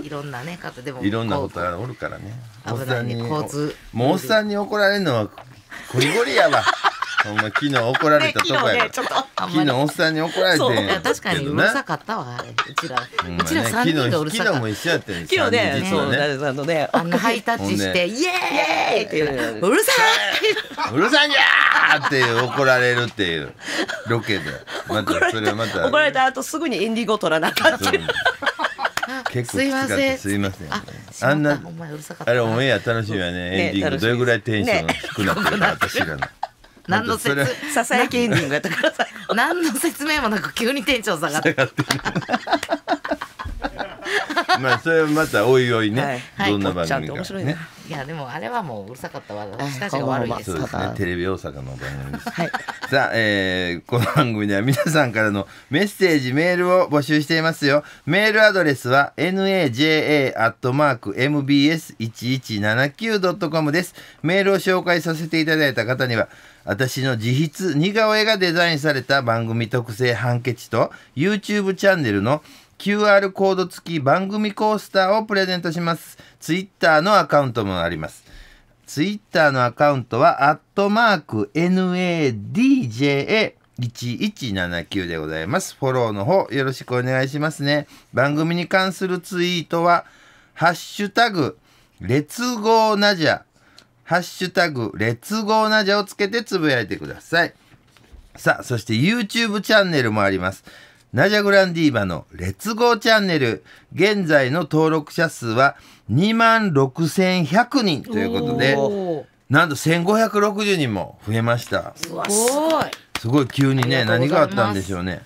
いろんなね方でもいろんなことがおるからね。おっさんにもうおっさんに怒られるのはゴリゴリやわ。お前昨日怒られたとこや。昨日おっさんに怒られて。確かにうるさかったわ。うちら3人がうるさかった。昨日も一緒やってるんですよ。昨日ね、そうね、あんなハイタッチしてイエーイっていううるさい、うるさいんじゃーって怒られるっていうロケで、またそれまた怒られた後すぐにエンディングを取らなかった。結構きつかった。すいません。あんなあれオンエア楽しみやね。エンディングどれぐらいテンション低くなってるか私らの。何の説明もなく急にテンション下がってる。まあそれはまたおいおいね、どんな番組か。いやでもあれはもううるさかったわ。私たちが悪いです。そうですね、テレビ大阪の番組です。さあこの番組では皆さんからのメッセージ、メールを募集していますよ。メールアドレスは naja@mbs1179.com です。メールを紹介させていただいた方には私の自筆似顔絵がデザインされた番組特製ハンケチと YouTube チャンネルのQR コード付き番組コースターをプレゼントします。Twitter のアカウントもあります。Twitter のアカウントは@NADJA1179 でございます。フォローの方よろしくお願いしますね。番組に関するツイートは#レツゴーナジャをつけてつぶやいてください。さあ、そして YouTube チャンネルもあります。ナジャグランディーバのレッツゴーチャンネル。現在の登録者数は26,100人ということで、なんと1,560人も増えました。すごい。すごい急にね、何があったんでしょうね。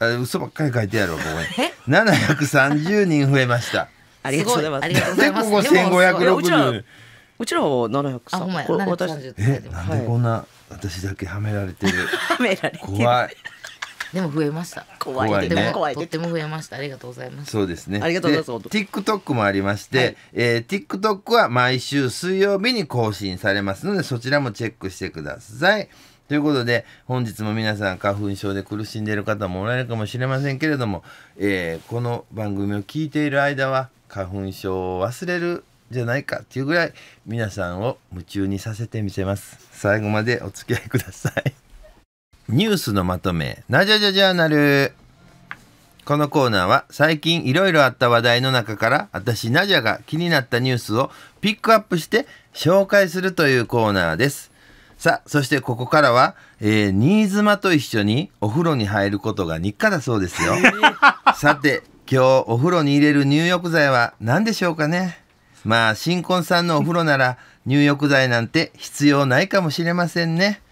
あ、嘘ばっかり書いてやろう、ここに。730人増えました。ありがとうございます。で、ここ1,560人。うちらは730。なんでこんな私だけはめられてる。はめられてる。怖い。でも増えました。怖いね。とっても増えました。ありがとうございます。そうですね。ありがとうございます。TikTok もありまして、TikTok は毎週水曜日に更新されますので、そちらもチェックしてください。ということで、本日も皆さん花粉症で苦しんでいる方もおられるかもしれませんけれども、この番組を聞いている間は花粉症を忘れるじゃないかっていうぐらい皆さんを夢中にさせてみせます。最後までお付き合いください。ニュースのまとめ、ナジャジャジャーナル。このコーナーは最近いろいろあった話題の中から私ナジャが気になったニュースをピックアップして紹介するというコーナーです。さあ、そしてここからは、新妻と一緒にお風呂に入ることが日課だそうですよ。さて、今日お風呂に入れる入浴剤は何でしょうかね。まあ新婚さんのお風呂なら入浴剤なんて必要ないかもしれませんね。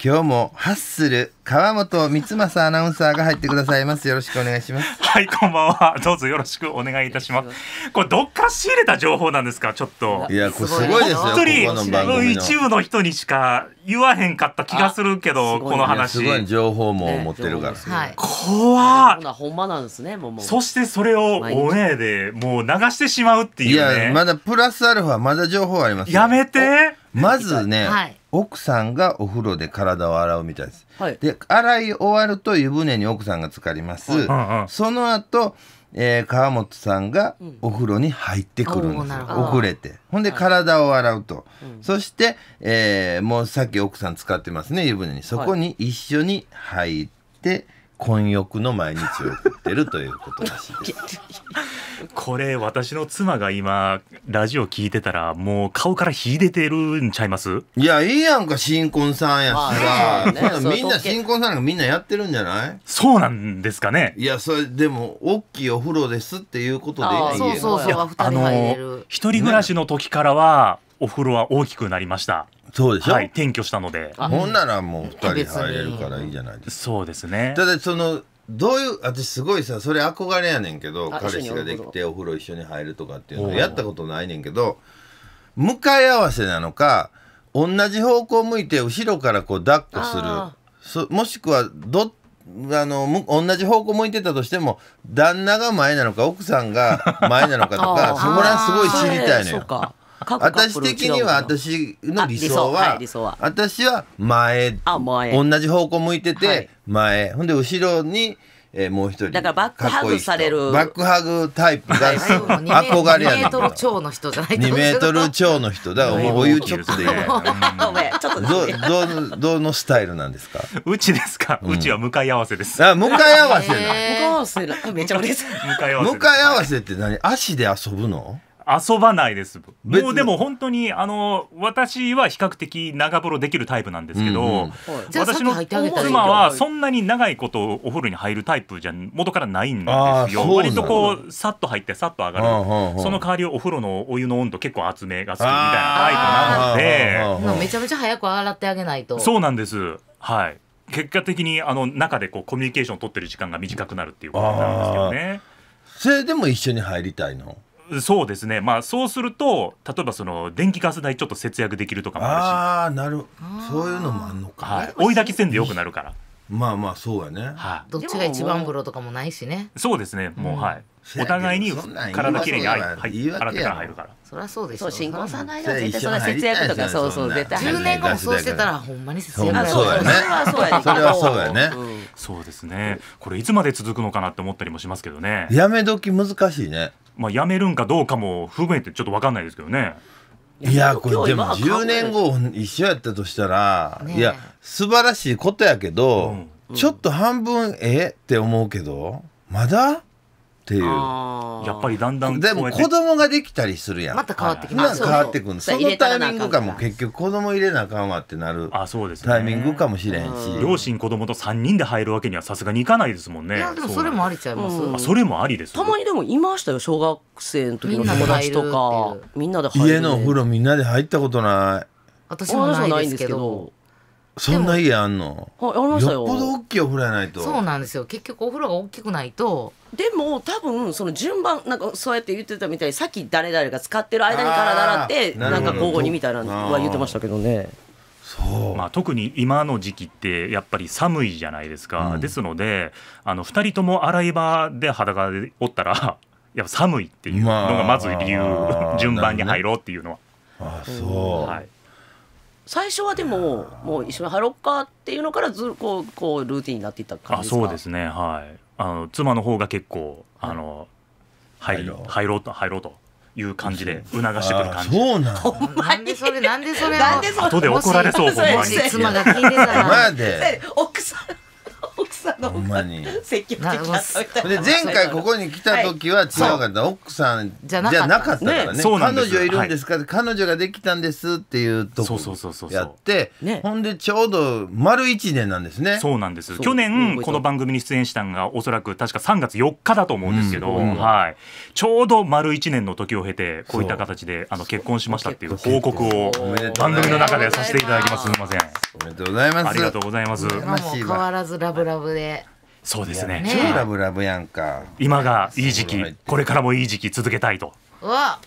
今日もハッスル川本光正アナウンサーが入ってくださいます。よろしくお願いします。はい、こんばんは。どうぞよろしくお願いいたします。これどっから仕入れた情報なんですか？ちょっといや、これすごいですよ。本当にここの一部の人にしか言わへんかった気がするけど、この話すごい情報も持ってるから、はい、怖っ。ほんまなんですね。もうそしてそれをオンエアでもう流してしまうっていうね。いや、まだプラスアルファまだ情報あります。やめて。まずね、はい、奥さんがお風呂で体を洗うみたいです、はい、で洗い終わると湯船に奥さんが浸かります、はい、その後、川本さんがお風呂に入ってくるんです、うん、遅れて、ほんで体を洗うと、はい、そして、もうさっき奥さん使ってますね、湯船に。そこに一緒に入って混浴の毎日を送ってるということらしいです。これ私の妻が今ラジオ聞いてたらもう顔から火出てるんちゃいます？いや、いいやんか、新婚さんやしさ、ね、みんな新婚さんなんかみんなやってるんじゃない？そうなんですかね。いや、それでも大きいお風呂ですっていうことでいいやん。そうそうそう、一人暮らしの時からはお風呂は大きくなりました。そうでしょ、はい、転居したので。ほんならもう2人入れるからいいじゃないですか。そうですね。ただそのどういう、私すごいさ、それ憧れやねんけど、彼氏ができてお風呂一緒に入るとかっていうのをやったことないねんけど、向かい合わせなのか同じ方向向いて後ろからこう抱っこする、もしくは同じ方向向いてたとしても旦那が前なのか奥さんが前なのかとかそこら辺すごい知りたいのよ。私的には、私の理想は、私は前、同じ方向向いてて前、ほんで後ろにもう一人、だからバックハグされる、バックハグタイプが憧れやねん。2メートル超の人じゃないと。2メートル超の人だから、お湯ちょっとでいい。どのスタイルなんですか？うちですか？うちは向かい合わせです。あ、向かい合わせ。めちゃ嬉しい。向かい合わせって何？足で遊ぶの？遊ばないです。もうでも本当に私は比較的長風呂できるタイプなんですけど、私の妻はそんなに長いことお風呂に入るタイプじゃ元からないんですよ。割とこうさっと入ってさっと上がる。その代わりお風呂のお湯の温度結構厚めが好きみたいなタイプなので、めちゃめちゃ早く洗ってあげないと。そうなんです。はい。結果的に中でこうコミュニケーションを取ってる時間が短くなるっていうことなんですけどね。それでも一緒に入りたいの？そうですね、まあ、そうすると例えばその電気ガス代ちょっと節約できるとかもあるし。ああ、なる、そういうのもあんのか、はい、追いだきせんでよくなるから。まあまあそうやね、はい、どっちが一番風呂とかもないしね。そうですね、もう、はい、お互いに体きれいに洗ってから入るから。そりゃそうでしょ。新婚さんの間は絶対そんな節約とか、そうそう、絶対10年後もそうしてたらほんまに節約だよ。そうやね、それはそうやね。そうですね。これいつまで続くのかなって思ったりもしますけどね。やめ時難しいね。まあやめるんかどうかも含めてちょっと分かんないですけどね。いや、これでも10年後一緒やったとしたら、いや素晴らしいことやけど、ちょっと半分って思うけど、まだっていう。やっぱりだんだんでも子供ができたりするやん。また変わってきます。変わってくる。そのタイミングかも結局子供入れなあかんわってなるタイミングかもしれんし、両親子供と3人で入るわけにはさすがにいかないですもんね。いや、でもそれもありちゃいます。それもありです。たまにでもいましたよ、小学生の時の友達とかみんなで入る。家のお風呂みんなで入ったことない。私もないんですけど。そんな家あんの？よっぽど大きいお風呂やないと。そうなんですよ、結局お風呂が大きくないと。でも多分その順番、なんかそうやって言ってたみたいに、さっき誰々が使ってる間に体洗って、なんか交互にみたいなのは言ってましたけどね。そう、まあ、特に今の時期ってやっぱり寒いじゃないですか、ですので2人とも洗い場で裸でおったらやっぱ寒いっていうのがまず理由、順番に入ろうっていうのは。あ、そう、はい。最初はでも、もう一緒に入ろうかっていうのからずっとこうルーティンになっていった感じですか？あ、そうですね、はい。妻の方が結構入ろうという感じで促してくる感じ。そうなん。ほんまに。なんでそれ、なんでそれ。後で怒られそう。ほんまに。妻が聞いてたら。奥さん。さんの方が積極的だったみたいな。で前回ここに来た時は違うかった、奥さんじゃなかったからね。彼女いるんですか、彼女ができたんですっていうとこやって、ほんでちょうど丸1年なんですね。そうなんです。去年この番組に出演したのがおそらく確か3月4日だと思うんですけど、ちょうど丸1年の時を経てこういった形で結婚しましたっていう報告を番組の中でさせていただきます。すみません。おめでとうございます。ありがとうございます。今も変わらずラブラブで。そうですね、超ラブラブやんか。今がいい時期、これからもいい時期続けたいと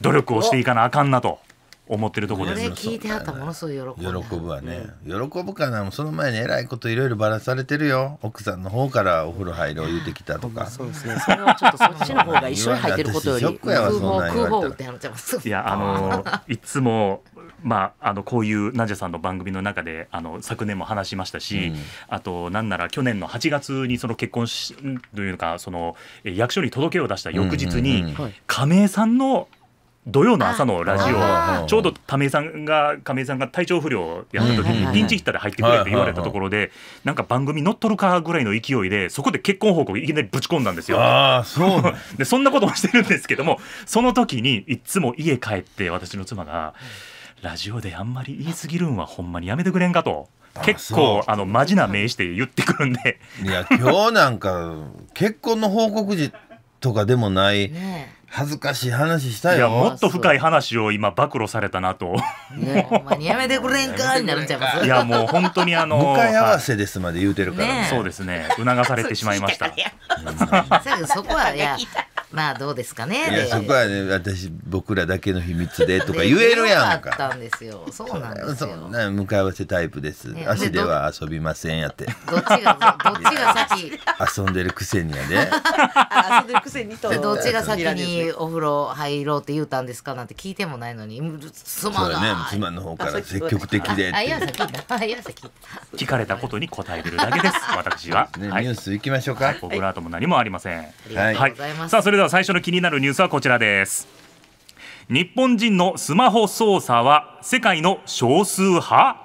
努力をしていかなあかんなと思ってるところです。聞いてはったものすごい喜ぶ。喜ぶわね。喜ぶかな。その前にえらいこといろいろばらされてるよ。奥さんの方からお風呂入ろう言うてきたとか。そうですね。それはちょっとそっちの方が一緒に入ってることより空母空母って話してます。いやいつも。まあ、こういうナジャさんの番組の中で昨年も話しましたし、あとなんなら去年の8月にその結婚しというかその役所に届けを出した翌日に亀井さんの土曜の朝のラジオ、ちょうど亀井さんが体調不良やった時にピンチヒッターで入ってくれって言われたところで、なんか番組乗っ取るかぐらいの勢いでそこで結婚報告いきなりぶち込んだんですよ。でそんなこともしてるんですけども、その時にいつも家帰って私の妻がラジオであんまり言い過ぎるんはほんまにやめてくれんかと結構マジな名して言ってくるんで。いや今日なんか結婚の報告時とかでもない恥ずかしい話したよ。いやもっと深い話を今暴露されたなと。ほんまにやめてくれんかになるんちゃいます。いやもう本当に向かい合わせですまで言うてるからね。そうですね、促されてしまいました。そこはいやまあどうですかね。いやそこはね、私僕らだけの秘密でとか言えるやんか。あったんですよ。そうなんですよ。向かい合わせタイプです。足では遊びませんやって。どっちが先遊んでるくせにやで。遊んでるくせにと。どっちが先にお風呂入ろうって言うたんですかなんて聞いてもないのに、妻が。妻の方から積極的で。聞かれたことに答えてるだけです。私は。ニュース行きましょうか。僕らとも何もありません。ありがとうございます。さあそれでは。最初の気になるニュースはこちらです。日本人のスマホ操作は世界の少数派。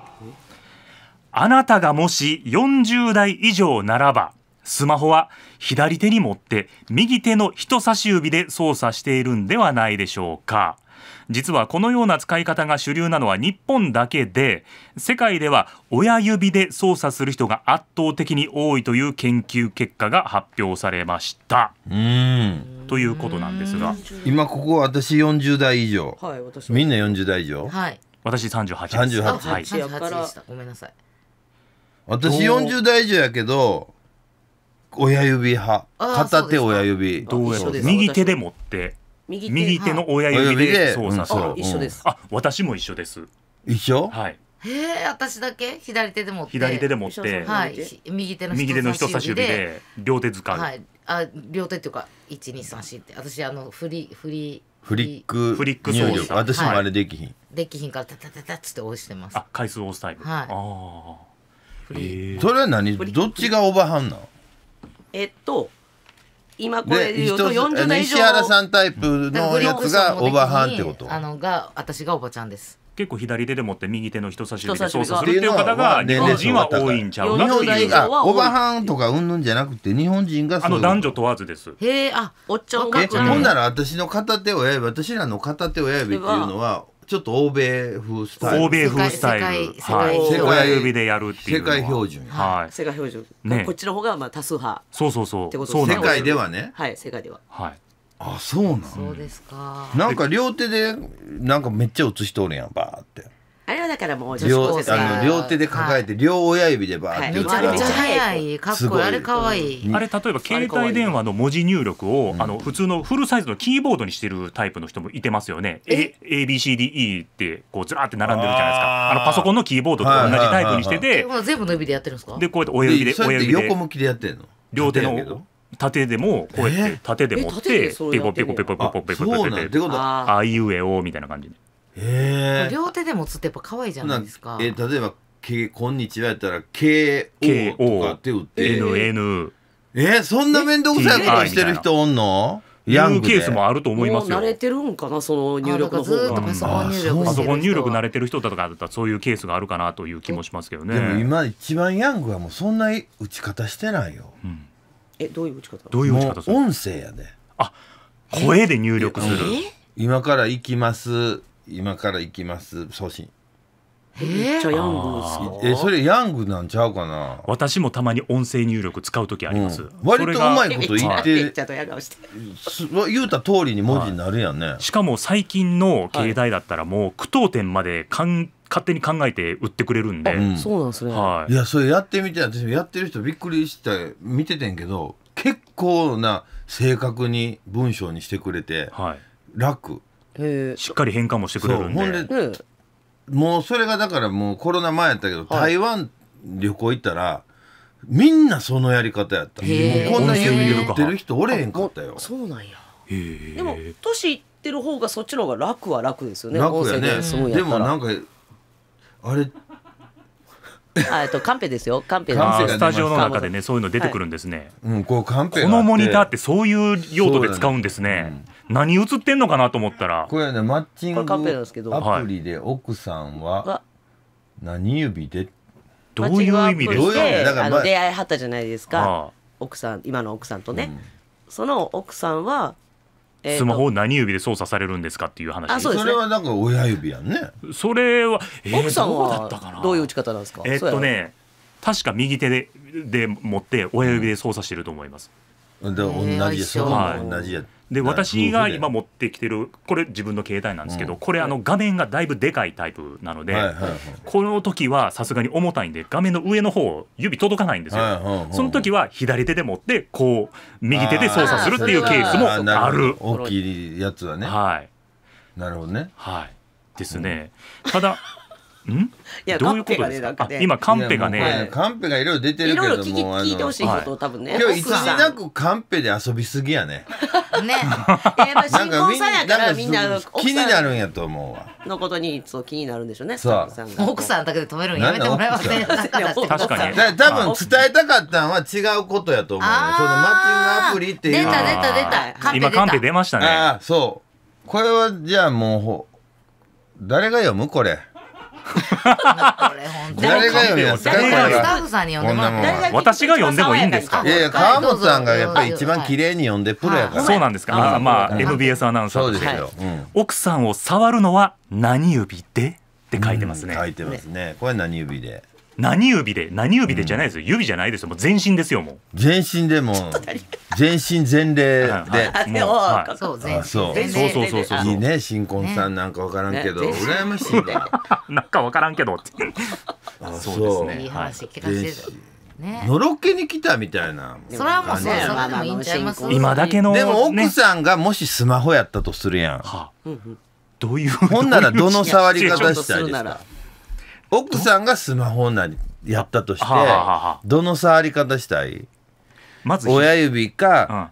あなたがもし40代以上ならばスマホは左手に持って右手の人差し指で操作しているんではないでしょうか。実はこのような使い方が主流なのは日本だけで、世界では親指で操作する人が圧倒的に多いという研究結果が発表されました。ということなんですが、今ここ私40代以上、はい、私みんな40代以上、はい、私38です。38でした。ごめんなさい。私40代以上やけど親指派、片手親指、右手で持って右手の親指で操作する。一緒です。あ、私も一緒です。一緒。はい。へえ、私だけ左手で持って右手の人差し指で両手使う。はい。あ、両手っていうか1234って、私フリック入力、私もあれできひんからタタタタッつって押してます。あ、回数押すタイプ。はい。ああ、それは何、どっちがおばはんなの。今これ40代以上石原さんタイプのやつがおばはんってこと。私がおばちゃんです。結構左手で持って右手の人差し指で操作するっていう方が日本人は多いんちゃう。おばはんとかうんぬんじゃなくて日本人が男女問わずです。へえ。あ、おっちゃんか。ほんなら私の片手親指、私らの片手親指っていうのはちょっと欧米風スタイル。欧米風スタイル。親指でやるっていう。世界標準。はい。世界標準。こっちの方がまあ多数派。そう。世界ではね。はい。世界では。はい。あ、そうなん。そうですか。なんか両手でなんかめっちゃ写しとるやん、バーって。あれはだからもう両手で抱えて両親指でバーって打つからめちゃ早い。かっこいい。あれかわいい。あれ例えば携帯電話の文字入力を普通のフルサイズのキーボードにしてるタイプの人もいてますよね。 ABCDE ってこうずらーって並んでるじゃないですか。パソコンのキーボードと同じタイプにしてて、全部の指でやってるんですか。でこうやって親指で横向きでやってるの。両手の縦でもこうやって縦で持ってペコペコペコペコペコペコペコあいうえおみたいな感じで。両手で持つってやっぱ可愛いじゃないですか。例えばこんにちはやったら KO とかって打って、 NN、 そんな面倒くさいことしてる人おんの。いうケースもあると思いますよ。慣れてるんかな、その入力の方が。パソコン入力慣れてる人だとかだったらそういうケースがあるかなという気もしますけどね。でも今一番ヤングはもうそんな打ち方してないよ。どういう打ち方？どういう打ち方する？音声やで。あ、声で入力する。今から行きます。今から行きます。送信。めっちゃヤングですか？それヤングなんちゃうかな。私もたまに音声入力使う時あります。割とうまいこと言って言うた通りに文字になるやんね。しかも最近の携帯だったらもう句読点まで勝手に考えて打ってくれるんで。そうなんですね。いや、それやってみて、私もやってる人びっくりして見ててんけど、結構な正確に文章にしてくれて楽。しっかり変換もしてくれるんで。もうそれがだからもうコロナ前やったけど、台湾旅行行ったらみんなそのやり方やった。もうこんな指言ってる人おれへんかったよ。そうなんや。でも年いってる方がそっちの方が楽は楽ですよね。楽やね。でもなんかあれカンペですよ。カンペがスタジオの中でね、そういうの出てくるんですね。このモニターってそういう用途で使うんですね。何映ってんのかなと思ったら、これはね、マッチングアプリで奥さんは何指で、どういう意味ですか？出会いはったじゃないですか、奥さん、今の奥さんとね。その奥さんはスマホを何指で操作されるんですかっていう話。それはなんか親指やんね。それは奥さんはどういう打ち方なんですか？確か右手で持って親指で操作してると思います。同じです。同じや。で、私が今持ってきてるこれ自分の携帯なんですけど、これ画面がだいぶでかいタイプなので、この時はさすがに重たいんで画面の上の方指届かないんですよ。その時は左手で持ってこう右手で操作するっていうケースもある。大きいやつはね。なるほどね。ですね。ただどういうことですか？今カンペがね、カンペがいろいろ出てるけども、いろいろ聞いてほしいことを多分ね。今日一時なくカンペで遊びすぎやね。ね、新婚さんやからみんな気になるんやと思うわ。のことにそう気になるんでしょうね。奥さんだけで止めるんやめてもらえません。確かに。多分伝えたかったのは違うことやと思う。そのマッチングアプリっていう。出た出た出た。今カンペ出ましたね。ああ、そう。これはじゃあもう誰が読むこれ。誰が読んでますか？スタッフさんに読んでもらって、私が読んでもいいんですか？いやいや、川本さんがやっぱり一番綺麗に読んでプロやから。そうなんですか。まあ MBS アナウンサーですけど、奥さんを触るのは何指でって書いてますね。書いてますね。これ何指で？何指で、何指でじゃないですよ。指じゃないですよ。もう全身ですよ。もう全身で、もう全身全霊で、もうそうそういいね。新婚さんなんかわからんけど羨ましいね。なんかわからんけどってそうですね。いい話聞かせてね。のろけに来たみたいな。それはもうそうそう。今だけのでも奥さんがもしスマホやったとするやん。どういうほんならどの触り方したいですか？奥さんがスマホなりやったとして、どの触り方したい？まず親指か、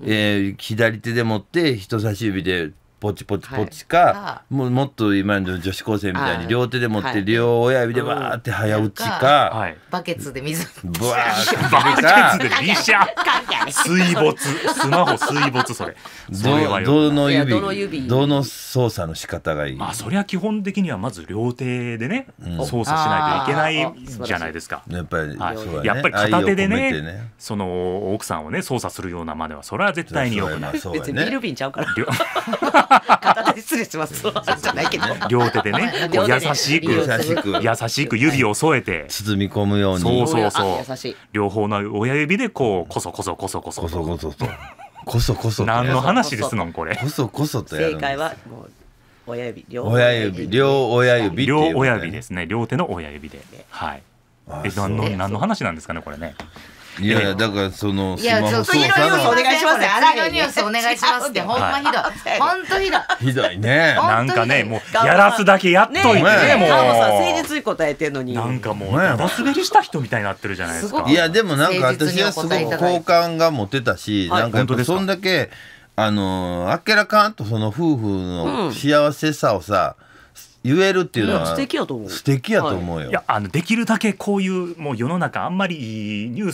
左手で持って人差し指でポチポチポチか、もっと今の女子高生みたいに両手で持って両親指でバーって早打ちか、バケツで水ブワーってビシャ水没、スマホ水没。それどの操作の仕方がいい？まあそりゃ基本的にはまず両手でね操作しないといけないじゃないですか。やっぱり片手でね、その奥さんをね操作するようなまではそれは絶対に良くない。別にビルビンちゃうから、片手で失礼します。両手でね、優しく指を添えて包み込むように、そうそうそう。両方の親指でこうコソコソコソコソコソコソとコソコソ。何の話ですのんこれ？コソコソとやる。正解はもう親指、両親指ですね。両手の親指で。はい。何の話なんですかねこれね。いやいや、だからそのスマホ操作の、お願いしますね。次のニュースお願いしますってほんまひどい、ほんとひどい、ひどいね。なんかね、もうやらすだけやっといてね。もう川本さん誠実に答えてんのに、なんかもう長滑りした人みたいになってるじゃないですか。いやでもなんか私はすごく好感が持てたし、なんかやっぱそんだけあっけらかんとその夫婦の幸せさをさ言えるっていうのは素敵やと思う。素敵やと思うよ。いや、できるだけこういうもう世の中あんまりいいニュー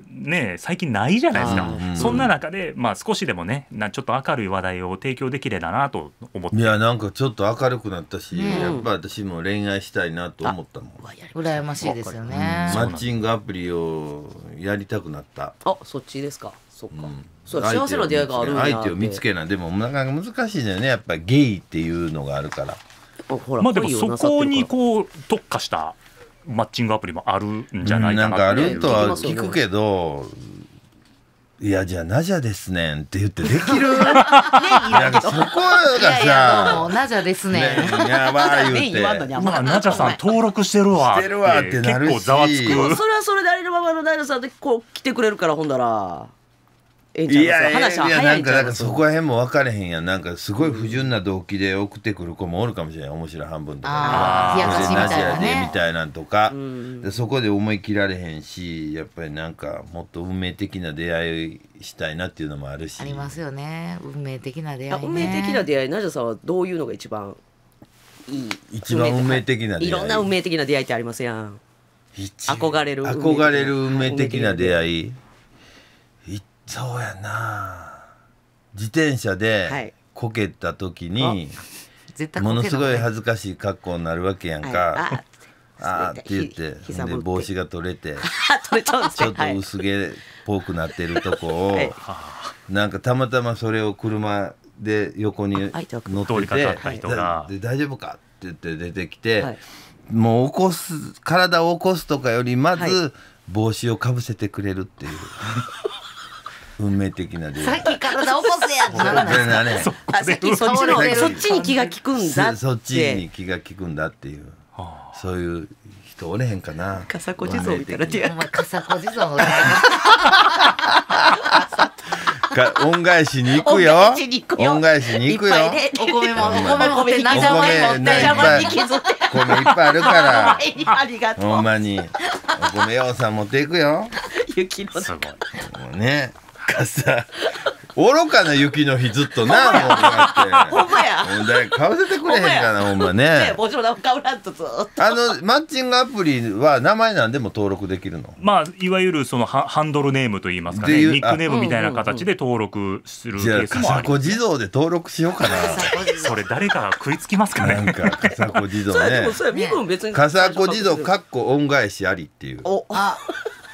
スね最近ないじゃないですか。うん、そんな中でまあ少しでもねちょっと明るい話題を提供できればなと思って。いやなんかちょっと明るくなったし、うん、やっぱ私も恋愛したいなと思ったもん。羨ましいですよね。マッチングアプリをやりたくなった。あ、そっちですか。そっか。うん、そう幸せな出会いがあるんだって。相手を見つけない。でもなんか難しいんだよねやっぱゲイっていうのがあるから。まあでもそこにこう特化したマッチングアプリもあるんじゃないかな。なんかあるとは聞くけど、いやじゃあナジャですねんって言ってできる？なんかそこがさ、ナジャですねん。やばい言って、まあナジャさん登録してるわって結構ざわつく。でもそれはそれでありのままのナジャさんでこう来てくれるからほんだら。いやなんかそこら辺も分かれへんやん。なんかすごい不純な動機で送ってくる子もおるかもしれない。面白い半分とかね、それでなしやでみたいなんとか、でそこで思い切られへんし、やっぱりなんかもっと運命的な出会いしたいなっていうのもあるし。ありますよね、運命的な出会いね。運命的な出会い、ナジャさんはどういうのが一番いい？一番運命的な出会い、いろんな運命的な出会いってありますやん。憧れる運命的な出会い、そうやな、自転車でこけた時にものすごい恥ずかしい格好になるわけやんか。あーって言ってで帽子が取れてちょっと薄毛っぽくなってるとこをなんかたまたまそれを車で横に乗ってて「大丈夫か?」って言って出てきて、もう起こす体を起こすとかよりまず帽子をかぶせてくれるっていう。運命的な出会い。さっき体起こせやってならないですか。そっちに気が利くんだって。そっちに気が利くんだっていう。そういう人おれへんかな。カサコ地蔵みたいな出会い。カサコ地蔵の出会い。恩返しに行くよ。恩返しに行くよ。お米も持ってなじゃまい持ってなじゃまに削って。米いっぱいあるから。ありがとう。ほんまにお米ようさん持っていくよ。雪の中。ね。さ愚かな雪の日ずっとなもうだってほんまやかぶせてくれへんかなほんまね。もちろんかぶらんとずっとマッチングアプリは名前なんでも登録できるの？まあいわゆるそのハンドルネームといいますかね、ニックネームみたいな形で登録するケースもある。カサコ地蔵で登録しようかな。それ誰か食いつきますかね。なんかカサコ地蔵ね。カサコ地蔵かっこ恩返しありっていう。おあ。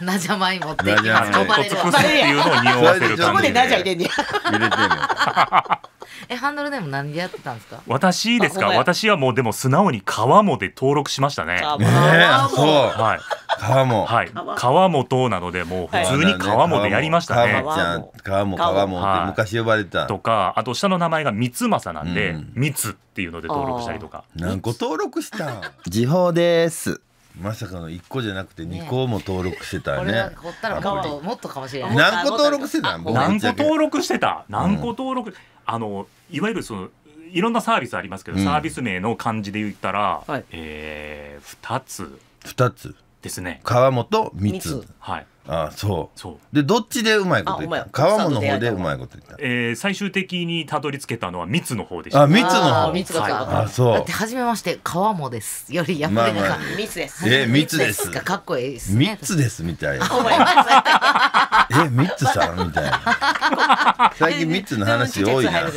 ナジャマイ持ってきます。呼ばれる。そこでナジャ入れんねや。入れてんの。ハンドルネーム何でやってたんですか？私ですか？私はもうでも素直に川もで登録しましたね。川もとなのでもう普通に川もでやりましたね。川もって昔呼ばれたとか、あと下の名前が三つまさなんで三つっていうので登録したりとか。何個登録した？時報です。まさかの1個じゃなくて2個も登録してたね。ね、これったらもっとかもしれない。何個登録してた？何個登録してた？いわゆるそのいろんなサービスありますけど、サービス名の漢字で言ったら、2つですね。川本3つ。はい。ああそうでどっちでうまいこと言った？川本の方でうまいこと言った。最終的にたどり着けたのは三つの方でした。あ三つの方。三つか。あそう。だって初めまして川本です。よりやっぱりなんか三つです。三つです。かっこいいですね。三つですみたいな。三つさんみたいな。最近三つの話多いな。三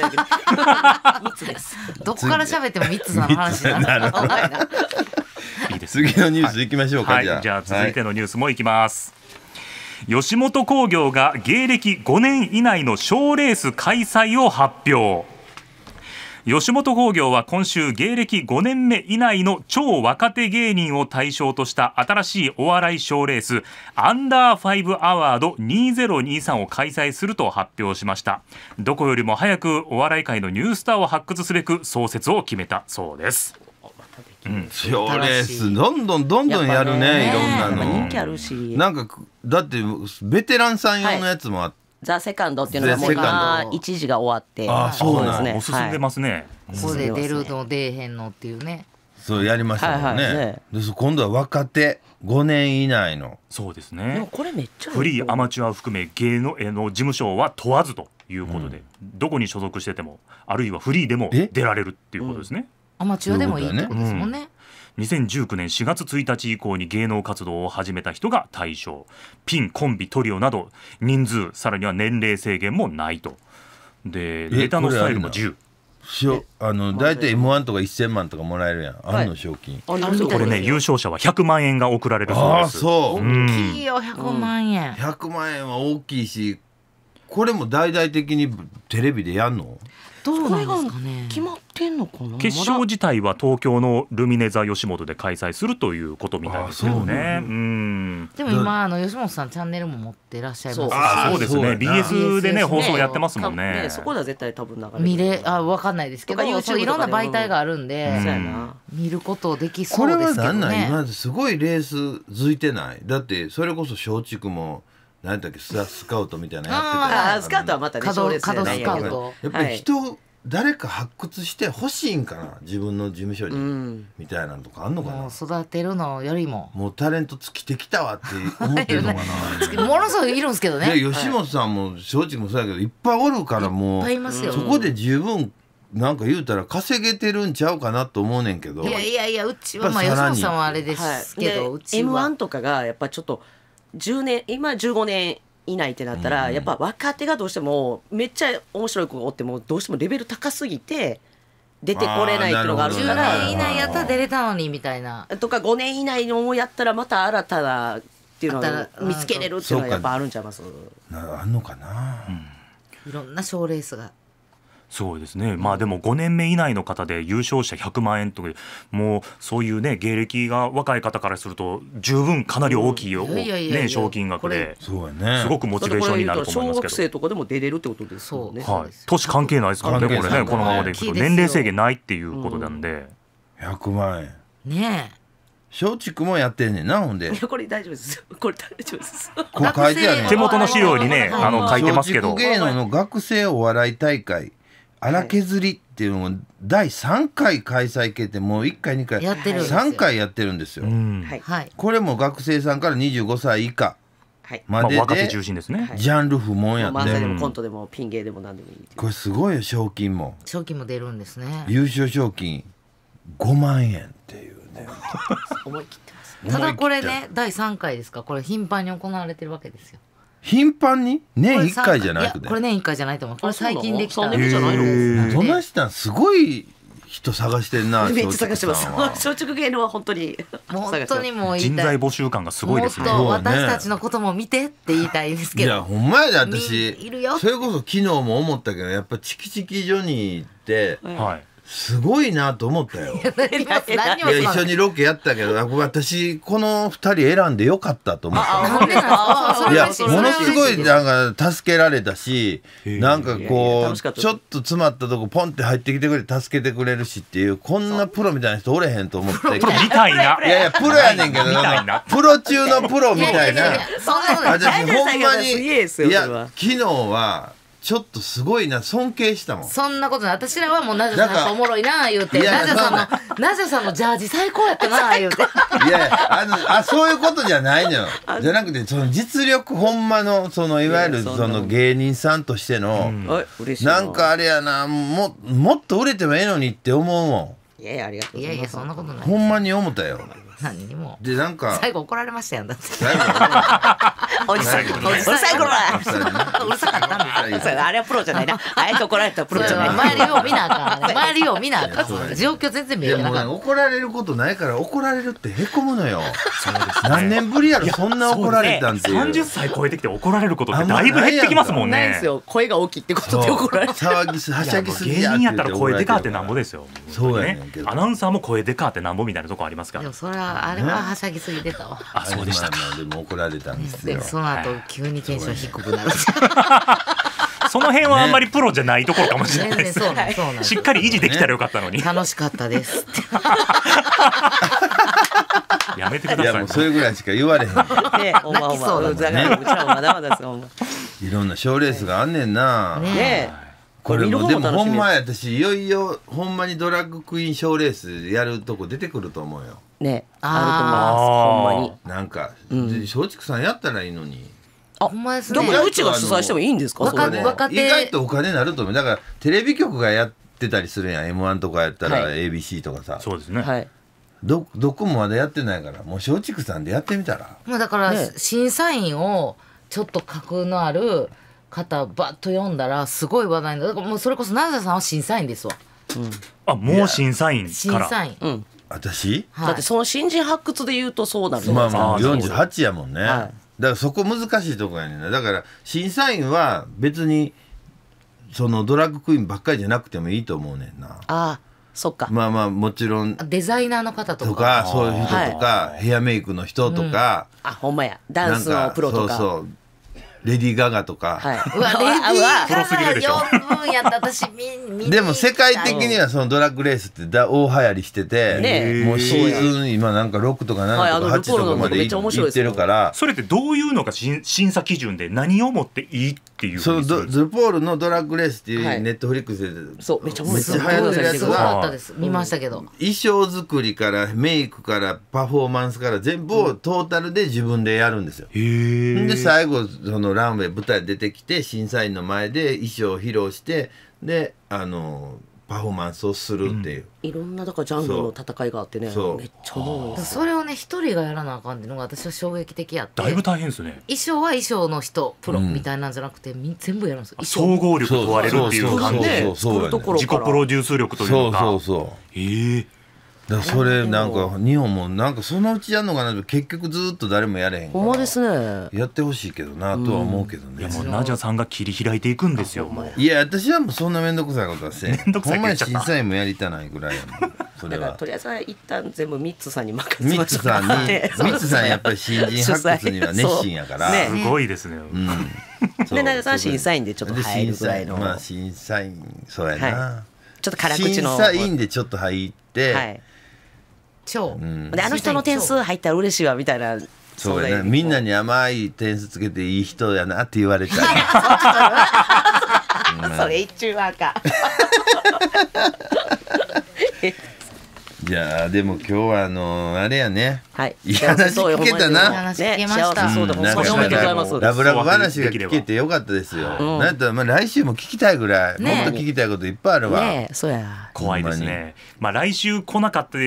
つです。どこから喋っても三つの話になる。次のニュース行きましょうか。じゃあ続いてのニュースも行きます。吉本興業が芸歴5年以内の賞レース開催を発表。吉本興業は今週芸歴5年目以内の超若手芸人を対象とした新しいお笑い賞レースアンダー5アワード2023を開催すると発表しました。どこよりも早くお笑い界のニュースターを発掘すべく創設を決めたそうです。賞レースどんどんやるね。いろんなの人気あるし、なんかだってベテランさん用のやつもあって「ザ・セカンド」っていうのがもう今1時が終わって、あそうですね、おすすめますね。ここで出るの出えへんのっていうね、そうやりましたもんね。今度は若手5年以内の、そうですね。でもこれめっちゃフリーアマチュアを含め芸能事務所は問わずということで、どこに所属しててもあるいはフリーでも出られるっていうことですね。アマチュアでもいいってことですもんね。2019年4月1日以降に芸能活動を始めた人が対象。ピン、コンビ、トリオなど人数、さらには年齢制限もないと。でネタのスタイルも自由。大体 M1 とか1000万とかもらえるやん、あの賞金。これね、優勝者は100万円が贈られるそうです。大きいよ、100万円。100万円は大きいし、これも大々的にテレビでやんの？どうなんですかね。決まってんのかな。決勝自体は東京のルミネ座吉本で開催するということみたいですよね。でも今吉本さんチャンネルも持ってらっしゃいます。そうですね、 BS でね放送やってますもんね。そこでは絶対多分流れる、分かんないですけど、いろんな媒体があるんで見ることできそうですけどね。これはなんなん、今すごいレースづいてない。だってそれこそ松竹も何だっけ、スカウトみたいなやってた。スカウトはまたね、そうですね。やっぱり人、誰か発掘してほしいんかな、自分の事務所にみたいなのとかあんのかな。育てるのよりももうタレント尽きてきたわって思ってるのかな。ものすごいいるんですけどね。吉本さんも正直もそうだけどいっぱいおるから、もうそこで十分なんか言うたら稼げてるんちゃうかなと思うねんけど。いやいやいや、うちはまあ吉本さんはあれですけど、うちは M1 とかがやっぱちょっと10年、今15年以内ってなったら、やっぱ若手がどうしてもめっちゃ面白い子がおってもどうしてもレベル高すぎて出てこれないっていうのがあるから、10年以内やったら出れたのにみたいなとか、5年以内のやったらまた新たなっていうのを見つけれるっていうのがやっぱあるんちゃいます？あんのかな、いろんな賞レースが。そうですね、まあでも5年目以内の方で優勝者100万円とか、もうそういうね芸歴が若い方からすると十分かなり大きいよ、ね、賞金額で。そうね、すごくモチベーションになると思いますけど。小学生とかでも出れるってことですよね。はい、年関係ないですからね、これね。このままでいくと年齢制限ないっていうことなんで、100万円ねえ。松竹もやってんねんな、ほんで。これ大丈夫です。これ大丈夫です。これ書いてあるね。手元の資料にね、書いてますけど。松竹芸能の学生お笑い大会荒削りっていうのを第3回開催決定、もう1回2回3回やってるんですよ。これも学生さんから25歳以下までで、ジャンル不問やって、漫才でもコントでもピン芸でも何でもいい。これすごいよ、賞金も。賞金も出るんですね。優勝賞金5万円っていうね。思い切ってます。ただこれね、第3回ですか、これ頻繁に行われてるわけですよ。頻繁に年1回じゃなくて、これ年1回じゃないと思う。これ最近できたんじゃないの。そんな人すごい人探してんな。めっちゃ探してます。松竹芸能は本当に本当にもう人材募集感がすごいですね。もっと私たちのことも見てって言いたいですけど。いやほんまやで、私それこそ昨日も思ったけど、やっぱチキチキジョニーってすごいなと思ったよ。一緒にロケやったけど、私この二人選んでよかったと思った。いやものすごいなんか助けられたし、なんかこうちょっと詰まったとこポンって入ってきてくれて助けてくれるしっていう、こんなプロみたいな人おれへんと思って。プロみたいな。いやいやプロやねんけど、プロ中のプロみたいな。私ほんまに、いや昨日は。ちょっとすごいな、尊敬したもん。そんなことない、私らはもうナジャさんとおもろいな言うて、ナジャさんのジャージ最高やったな言うて。いやそういうことじゃないのよ。じゃなくて、その実力、ほんまのそのいわゆるその芸人さんとしてのなんかあれやな、もっと売れてもええのにって思うもん。いやいやありがとうございます。いやいやそんなことない。ほんまに思ったよ。何にも。でなんか最後怒られましたやん、だって。おじさん、おじさん怒られ。うるさかったんですよ。あれはプロじゃないな。あえて怒られたプロじゃない。周りを見なあかん。周りを見なあかん。状況全然見えなかった。怒られることないから、怒られるってへこむのよ。何年ぶりやろそんな怒られたんって。30歳超えてきて怒られることってだいぶ減ってきますもんね。ないですよ。声が大きいってことで怒られる。騒ぎす、はしゃぎす。芸人やったら声でかってなんぼですよ。そうね。アナウンサーも声でかってなんぼみたいなとこありますから。それはあれははしゃぎすぎてたわ。あ、そうでしたか。でも怒られたんですよ。その後急にテンション低くなる。その辺はあんまりプロじゃないところかもしれないです。しっかり維持できたらよかったのに。楽しかったです。やめてください。それぐらいしか言われへん。泣きそうだね。うちらもまだまだです。いろんな賞レースがあんねんな。これもでもほんまや、私いよいよほんまにドラッグクイーン賞レースやるとこ出てくると思うよ。ね、あると思います。ほんまになんか松竹さんやったらいいのに。あ、ほんまですね。でもうちが主催してもいいんですか？意外とお金になると思う。だからテレビ局がやってたりするやん、 M−1 とかやったら ABC とかさ、はい、そうですね、はい、どこもまだやってないからもう松竹さんでやってみたら、まあだから審査員をちょっと架空のある方バッと読んだらすごい話題になる。だからもうそれこそ成田さんは審査員ですわ、うん、あもう審査員から審査員、うん、私、はい、だってその新人発掘で言うとそうなるじゃないですか。まあ48やもんね、はい、だからそこ難しいとこやねんな。だから審査員は別にそのドラッグクイーンばっかりじゃなくてもいいと思うねんな。あそっか、まあまあもちろんデザイナーの方とかそういう人とか、はい、ヘアメイクの人とか、うん、あほんまやダンスのプロとか、そうそうレディー・ガガとか、はい、うわレディー・ガガ4分やった私見でも世界的にはそのドラッグレースって大流行りしてて、ね、もうシーズン今なんか6とか7とか8とかまでいってるから、それってどういうのが審査基準で何をもっていいっていうのですか。ルポールのドラッグレースっていうネットフリックスでそうめっちゃ流行ってるやつは見ましたけど、衣装作りからメイクからパフォーマンスから全部をトータルで自分でやるんですよ。で最後そのランウェイ舞台出てきて審査員の前で衣装を披露してでパフォーマンスをするっていう、うん、いろんなだからジャンルの戦いがあってね、めっちゃ多いです。それをね一人がやらなあかんっていうのが私は衝撃的やって、だいぶ大変ですね。衣装は衣装の人プロみたいなんじゃなくて、うん、全部やるんですよ。総合力問われるっていう感じで自己プロデュース力というか、そうそうそう、だそれなんか日本もなんかそんなうちやんのかなと結局ずっと誰もやれへんからです、ね、やってほしいけどなとは思うけどね、うん、いやもうナジャさんが切り開いていくんですよ。もういや私はもうそんな面倒くさいことはせん、ほんまに審査員もやりたないぐらいやもんそれはだからとりあえずは一旦全部ミッツさんに任せましょうか。ミッツさんやっぱり新人発掘には熱心やから、ね、すごいですね、うん、でナジャさん審査員でちょっと入るぐらいの、まあ審査員そうやな、はい、ちょっと辛口の審査員でちょっと入って、はい、うん、であの人の点数入ったら嬉しいわみたいな、そうやな、みんなに甘い点数つけていい人やなって言われたそれ一番かじゃあでも今日はあれやね、はい、いい話聞けたな、ラブラブ話が聞けてよかったですよ、うん、なんかまあ来週も聞きたいぐらい、ね、もっと聞きたいこといっぱいあるわ、ね、そうや怖いですね、まあ、来週来なかったで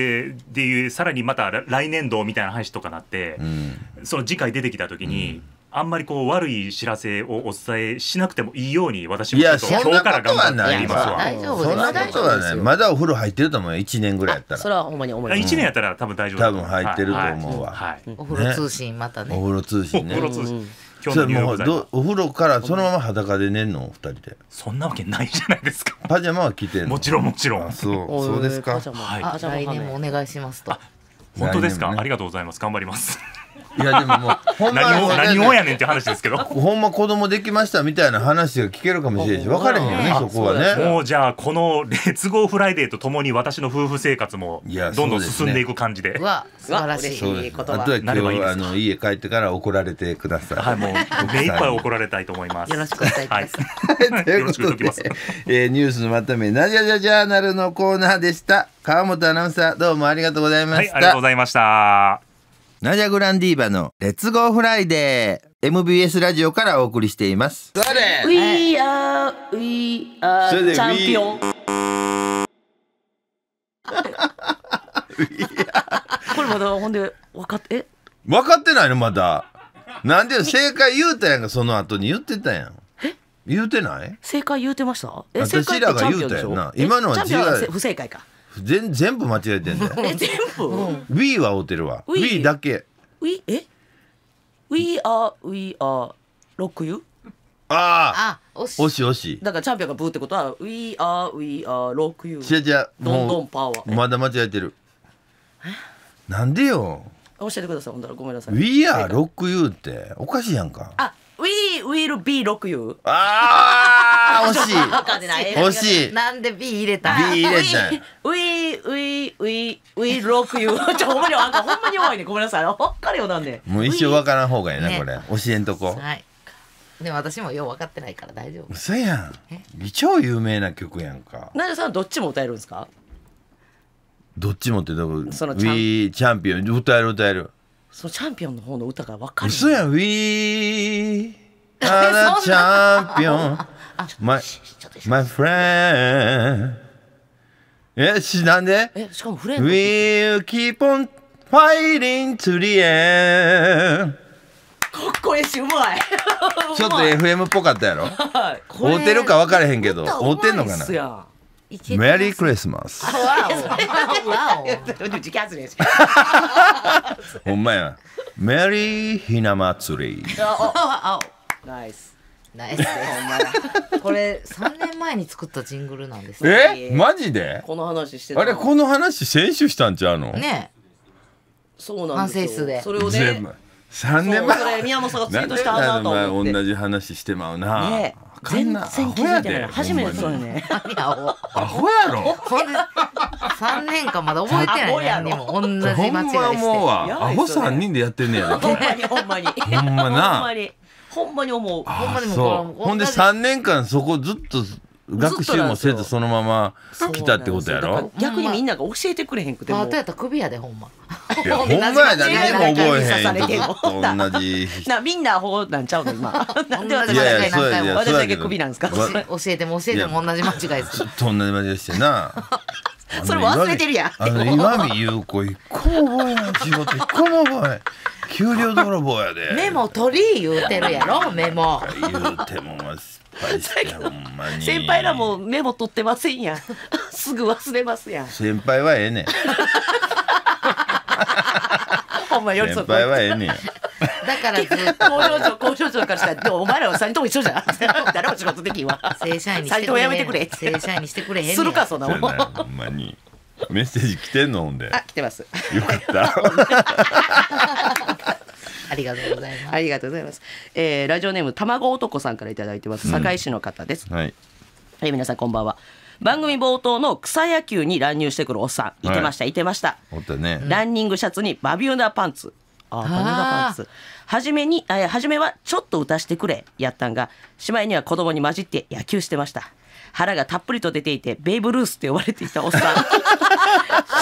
いうさらにまた来年度みたいな話とかなって、うん、その次回出てきた時に、うん、あんまりこう悪い知らせをお伝えしなくてもいいように私もちょっと今日から頑張ってやりますわ。そんなことはない、まだお風呂入ってると思うよ、1年ぐらいやったら。それはほんまに思います。1年やったら多分大丈夫、多分入ってると思うわ。お風呂通信またね、お風呂通信ね、お風呂通信お風呂からそのまま裸で寝んの2人で。そんなわけないじゃないですか。パジャマは着てるの？もちろんもちろん。そうですか。来年もお願いしますと。本当ですか？ありがとうございます、頑張ります。いやでももうほんま何をやねんって話ですけど、ほんま子供できましたみたいな話が聞けるかもしれないし、分かれへんよねそこはね。もうじゃあこのレッツゴーフライデーとともに私の夫婦生活もどんどん進んでいく感じで、素晴らしいことは。あとは今日家帰ってから怒られてください。はい、もう目いっぱい怒られたいと思います。よろしくお願いします。よろしくお願いします。ニュースのまとめナジャジャジャーナルのコーナーでした。川本アナウンサーどうもありがとうございました。はい、ありがとうございました。ナジャグランディーバのレッツゴーフライデー、 MBS ラジオからお送りしています。 We are champion。 これまだほんで分かってないのまだ。なんで正解言うたやんか、その後に言ってたやん。言うてない？正解言うてました？私らが言うたやんな。今のは違う、不正解か。全部間違えてんだよ。全部 We は合うてるわ。 We だけ We We are 6 U。 ああ惜しい惜しい。だからチャンピオンがブーってことは We are 6 U。 違う違う、どんどんパワーまだ間違えてる。なんでよ、教えてください。ほんだらごめんなさい。 We are 6 U っておかしいやんか。あ We will be 6 U。 ああ惜しい。なんで B 入れた？ B 入れた。We rock you。 ほんまに弱いね、ごめんなさい。分かるよなんで。もう一生分からん方がいいなこれ。教えんとこ。はい。でも私もよう分かってないから大丈夫。嘘やん。超有名な曲やんか。ナジャさんどっちも歌えるんですか？どっちもってどう？その We チャンピオン歌える。そのチャンピオンの方の歌が分かる。嘘やん。We are champion。My friend なんでしかもフレーズ We'll keep on fighting to the end。 かっこいいしうまい。ちょっと FM っぽかったやろ。合うてるか分からへんけど、合うてんのかな。メリークリスマス。ほんまや。メリーひな祭り。ナイス。これ3年前に作ったジングルなんです。マジでこの話してた。あれこの話先週したんちゃうのね。そうなんですよ。それをね3年前、それ宮本さんがツイートしたなと思って。同じ話してまうな。全然気づいてない。初めて。そうね、アホやろ。3年間まだ覚えてないね。もう同じ間違いしてほんま思うわ。アホ3人でやってんねやろ。ほんまにほんまにほんまな。ほんまに思う。ほんで3年間そこずっと学習もせずそのまま来たってことやろ。逆にみんなが教えてくれへんくても。あとやったら首やでほんま。いやほんまやだ。何も覚えへんと同じ。みんなアホなんちゃうの今。なんで私だけ何回も。私だけ首なんですか。教えても教えても同じ間違いです。ちょっと同じ間違いしてな。それも忘れてるやん。今見ゆう子一個覚えない。仕事一個も覚えない。給料泥棒やで。メモ取り言うてるやろ。メモ言うても失敗してほんまに。先輩らもメモ取ってませんやん。すぐ忘れますやん。先輩はええねん。ほんまより先輩はええねん。だからずっと工場長からしたらお前らは3人とも一緒じゃん。誰も仕事できんわ。正社員にしてくれへん。正社員にしてくれへん。するかそんなもん。ほんまにメッセージ来てんの。ほんであ来てます。よかった。ありがとうございます。ありがとうございます。ラジオネーム卵男さんからいただいてます。堺市の方です。はい。皆さんこんばんは。番組冒頭の草野球に乱入してくるおっさん、いてましたいてました。おったね。ランニングシャツにバビューダーパンツ。あ、バビューダーパンツ。初めはちょっと打たしてくれやったんが、しまいには子供に混じって野球してました。腹がたっぷりと出ていてベイブルースって呼ばれていたおっさん。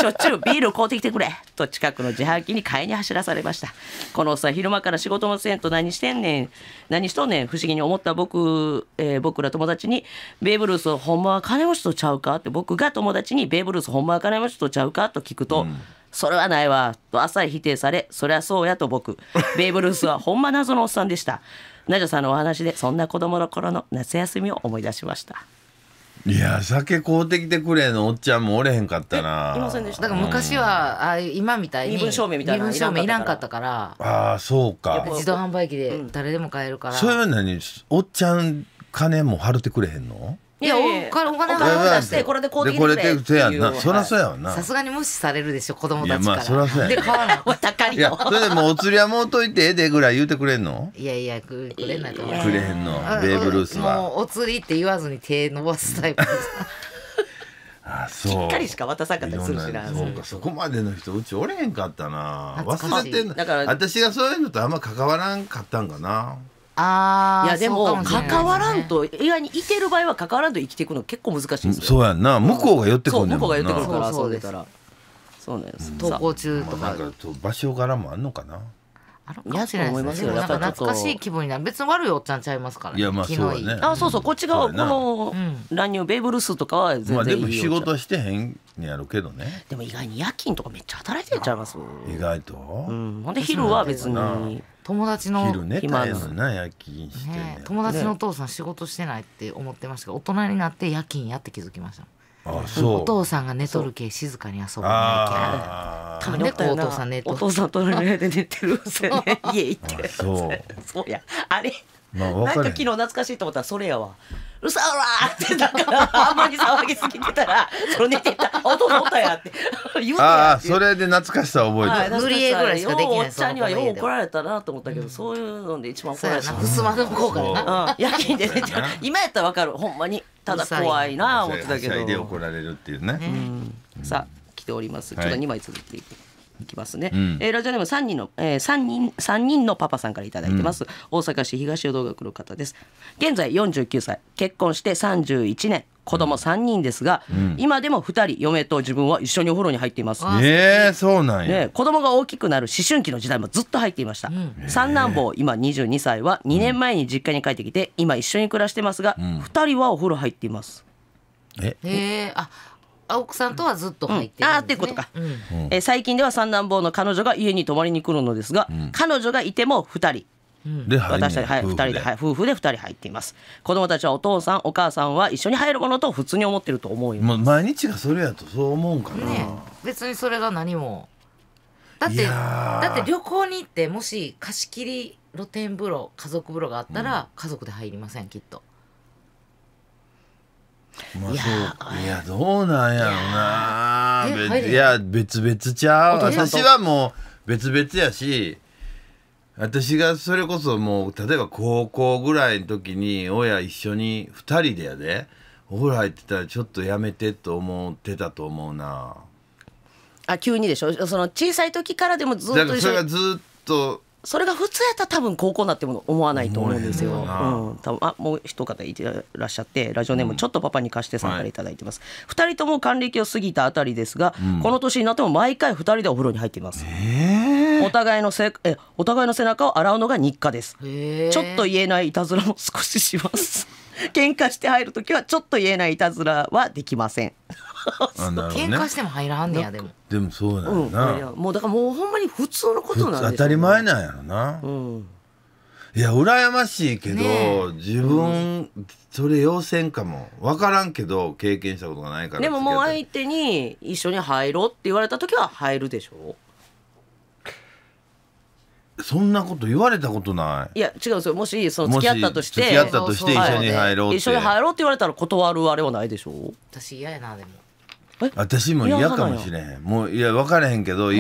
しょっちゅうビール買うてきてくれと近くの自販機に買いに走らされました。このおっさん昼間から仕事もせんと何してんねん何しとんねん不思議に思った僕ら友達にベイブルースほんまは金持ちとちゃうかって僕が友達にベイブルースほんまは金持ちとちゃうかと聞くと、それはないわとあっさり否定され、そりゃそうやと僕ベイブルースはほんま謎のおっさんでした。ナジャさんのお話でそんな子供の頃の夏休みを思い出しました。いや酒買うてきてくれのおっちゃんもおれへんかったな。いませんでした。だから昔は今みたいに身分証明みたいな身分証明いらんかったから。ああそうか。自動販売機で誰でも買えるから。それは何おっちゃん金も払ってくれへんの。いやお金払ってこれで買うてきてくれっていう。そらそうやわな。さすがに無視されるでしょ子供たちから。そらそうやで買わないお高いよ。それでもお釣りはもうといてええでぐらい言うてくれんの。いやいやくれないと思う。くれへんのベーブ・ルースはもうお釣りって言わずに手伸ばすタイプです。しっかりしか渡さんかったりするしな。そうかそこまでの人うちおれへんかったな。忘れてんの。私がそういうのとあんま関わらんかったんかな。いやでも関わらんと意外にいてる場合は関わらんと生きていくの結構難しいですよ。そうやんな。向こうが寄ってくるんだもんな。そう向こうが寄ってくるから遊んでたら。そうなんです。登校中とか場所柄もあんのかな。あるかもしれないですね。なんか懐かしい気分になる。別に悪いおっちゃんちゃいますからね。いやまあそうね。あそうそうこっち側この乱入ベーブルースとかは全然いい。まあでも仕事はしてへんやるけどね。でも意外に夜勤とかめっちゃ働いてんちゃいます。意外と。うん。ほんで昼は別に。友達のお父さん仕事してないって思ってましたが、大人になって夜勤やって気づきました。お父さんが寝とるけ静かに遊ぶね。たまにお父さん寝とる。お父さん隣で寝てるんですよね。家行って。そうやあれ。なんか昨日懐かしいと思ったらそれやわ。うさおらってだからあんまり騒ぎすぎてたらその寝てたお父さんおったやって言うて。ああそれで懐かしさ覚えてる。無理えぐらいしかできない。おっちゃんにはよう怒られたなと思ったけどそういうので一番怒られた。ふすまの向こうからな。夜勤で寝て今やったらわかるほんまに。ただ怖いな思ってたけど。はしゃいで怒られるっていうね。さあ来ております。ちょっと2枚続いていて。いきますね。ラジオネーム3人のパパさんからいただいてます。大阪市東淀川区の方です。現在49歳、結婚して31年、子供3人ですが、今でも2人嫁と自分は一緒にお風呂に入っています。そうなんや。子供が大きくなる思春期の時代もずっと入っていました。三男坊今22歳は2年前に実家に帰ってきて今一緒に暮らしてますが、2人はお風呂入っています。ええあ。青木さんとはずっと入ってるんですね。ああっていうことか。最近では三男坊の彼女が家に泊まりに来るのですが、彼女がいても2人、私たち夫婦で2人入っています。子供たちはお父さんお母さんは一緒に入るものと普通に思ってると思います。毎日がそれやとそう思うんかな、ね、別にそれが何もだって旅行に行ってもし貸し切り露天風呂家族風呂があったら家族で入りません、きっと。いやどうなんやろな。いや別々ちゃう。私はもう別々やし、私がそれこそもう例えば高校ぐらいの時に親一緒に2人でやでお風呂入ってたらちょっとやめてと思ってたと思うな。あ、急にでしょ。その小さい時からでもずっと一緒に、それがずっとそれが普通やったら多分高校になっても思わないと思うんですよ。多分もう一方いらっしゃって、ラジオネームちょっとパパに貸してさんからいただいてます、はい、2人とも還暦を過ぎたあたりですが、この年になっても毎回2人でお風呂に入っています、お互いの背中を洗うのが日課です。ちょっと言えないいたずらも少しします喧嘩して入るときはちょっと言えないいたずらはできません喧嘩しても入らんねや。でもそうなんやな、もうだからもうほんまに普通のことなんで、ね、当たり前なんやろな、いや羨ましいけど自分それ要せんかも。分からんけど経験したことがないから。でももう相手に一緒に入ろうって言われたときは入るでしょ。そんなこと言われたことない。いや違うんですよ。もしその付き合ったとして一緒に入ろうって言われたら断るあれはないでしょう。私嫌やな。でも私も嫌かもしれへん。もういや分からへんけど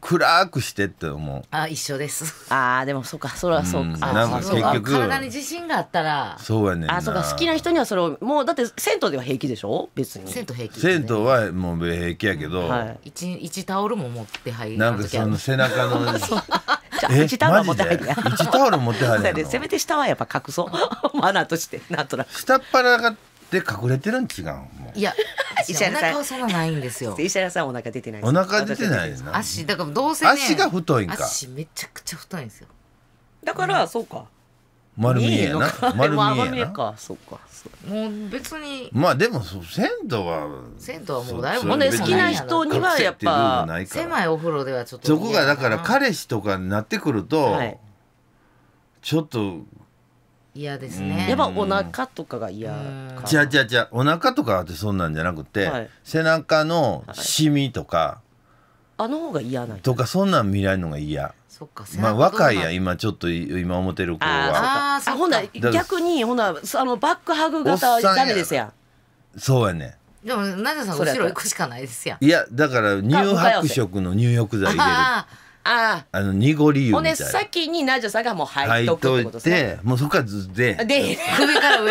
暗くしてって思う。あ、一緒です。ああでもそうか、それはそうか。なんか結局体に自信があったらそうやねんな。あ、そうか、好きな人にはそれをもうだって銭湯では平気でしょ。別に銭湯平気、銭湯はもう平気やけど1タオルも持って入る。なんかその背中の1タオル持って入る。1タオル持って入る。せめて下はやっぱ隠そうマナーとして。なんとなく下っ腹がで隠れてるん違う。いや、石原さんお腹はそんなないんですよ。石原さんお腹出てない。お腹出てないです。足だからどうせね。足が太いんか。足めちゃくちゃ太いんですよ。だからそうか。丸見えやな。丸見えか。そうか。もう別に。まあでも銭湯はもうだいぶ。もうね、好きな人にはやっぱ狭いお風呂ではちょっと。そこがだから彼氏とかになってくるとちょっと。嫌ですね。やっぱお腹とかが嫌か。違うお腹とかってそんなんじゃなくて、背中のシミとかあの方が嫌なんとか、そんなん見られるのが嫌。まあ若いや今ちょっと今思ってる子は。あ、ほんな逆にほんなバックハグ型はダメですやん。そうやね。でもナジャさん後ろ行くしかないですやん。いやだから乳白色の入浴剤入れる。濁り湯みたいな。骨先にナジャさんがもう入っとくってことですね。入っといて、もうそこからずっと首から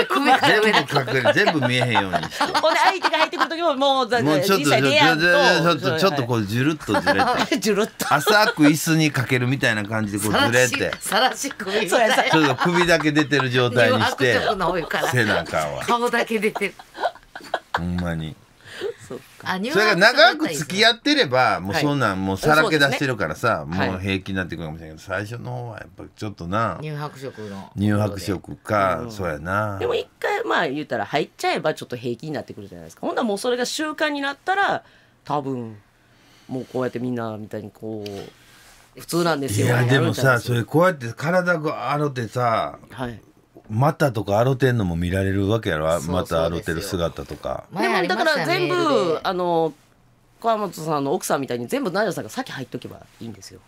上全部見えへんようにして。ほんで相手が入ってくる時ももう実際出やんとちょっとこうジュルッとずれて浅く椅子にかけるみたいな感じでこうずれてさらし首みたいな、ちょっと首だけ出てる状態にして、背中は顔だけ出てる。ほんまにそれが長く付き合ってればもうそんなんもうさらけ出してるからさ、もう平気になってくるかもしれないけど、最初の方はやっぱりちょっとな。乳白色か。そうやな。でも一回まあ言ったら入っちゃえばちょっと平気になってくるじゃないですか。ほんならもうそれが習慣になったら多分もうこうやってみんなみたいにこう普通なんですよ。いやでもさ、それこうやって体が洗ってさ、股とか洗ってんのも見られるわけやろ。股洗ってる姿とか。でもだから全部川本さんの奥さんみたいに全部ナジャさんが先入っとけばいいんですよ。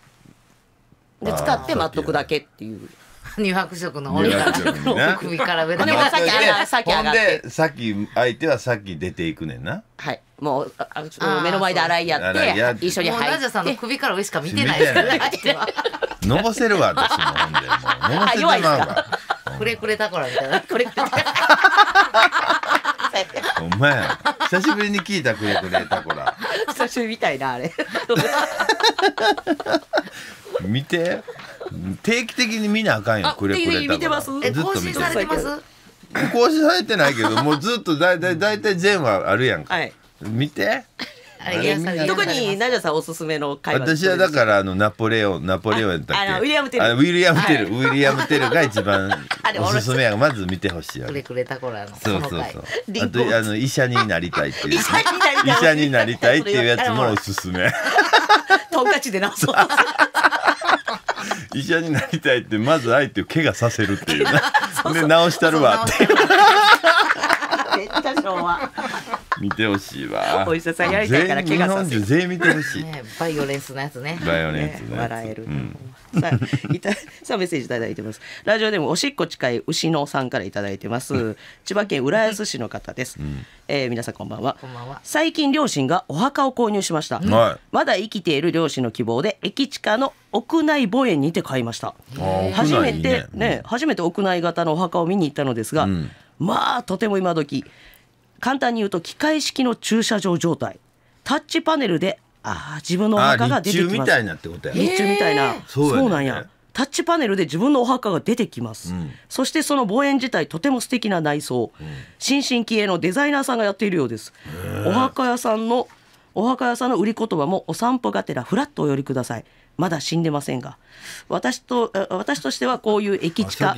で使って待っとくだけっていう。乳白色の首から上だけ。ほんで先相手は先出ていくねんな。はい。もう目の前で洗いやって一緒に入って。ナジャさんの首から上しか見てないですから。のぼせるわ私も。ほんでもうのぼせてまうわ。くれくれだからみたいな。くれくれ。お前久しぶりに聞いたくれくれだから。久しぶりみたいなあれ。見て、定期的に見なあかんよ。くれくれだから。更新されてます？更新されてないけど、もうずっとだいたい全話あるやんか。見て。特にナジャさんおすすめの会話。私はだからナポレオンやったっけ、ウィリアム・テル、ウィリアム・テルが一番おすすめや。まず見てほしいや。くれくれたこらの。そうそうそう。あと医者になりたいっていう医者になりたいっていうやつもおすすめ。トンカチで治そう。医者になりたいってまず相手を怪我させるっていうね。で治したるわって。めっちゃ昭和。見てほしいわ。お医者さんやりたいから怪我させる。全員見てほしい。バイオレンスのやつね。バイオレンスね。笑える。さあメッセージいただいてます。ラジオでもおしっこ近い牛野さんからいただいてます。千葉県浦安市の方です。皆さんこんばんは。最近両親がお墓を購入しました。まだ生きている両親の希望で駅近の屋内墓園にて買いました。初めて屋内型のお墓を見に行ったのですが、まあとても今時。簡単に言うと機械式の駐車場状態、タッチパネルで自分のお墓が出てきます。日中みたいなってことや。日中みたいな。そうなんや。タッチパネルで自分のお墓が出てきます、そしてその墓園自体とても素敵な内装、新進気鋭のデザイナーさんがやっているようです。お墓屋さんの売り言葉もお散歩がてらフラッとお寄りください。まだ死んでませんが、私としてはこういう駅近、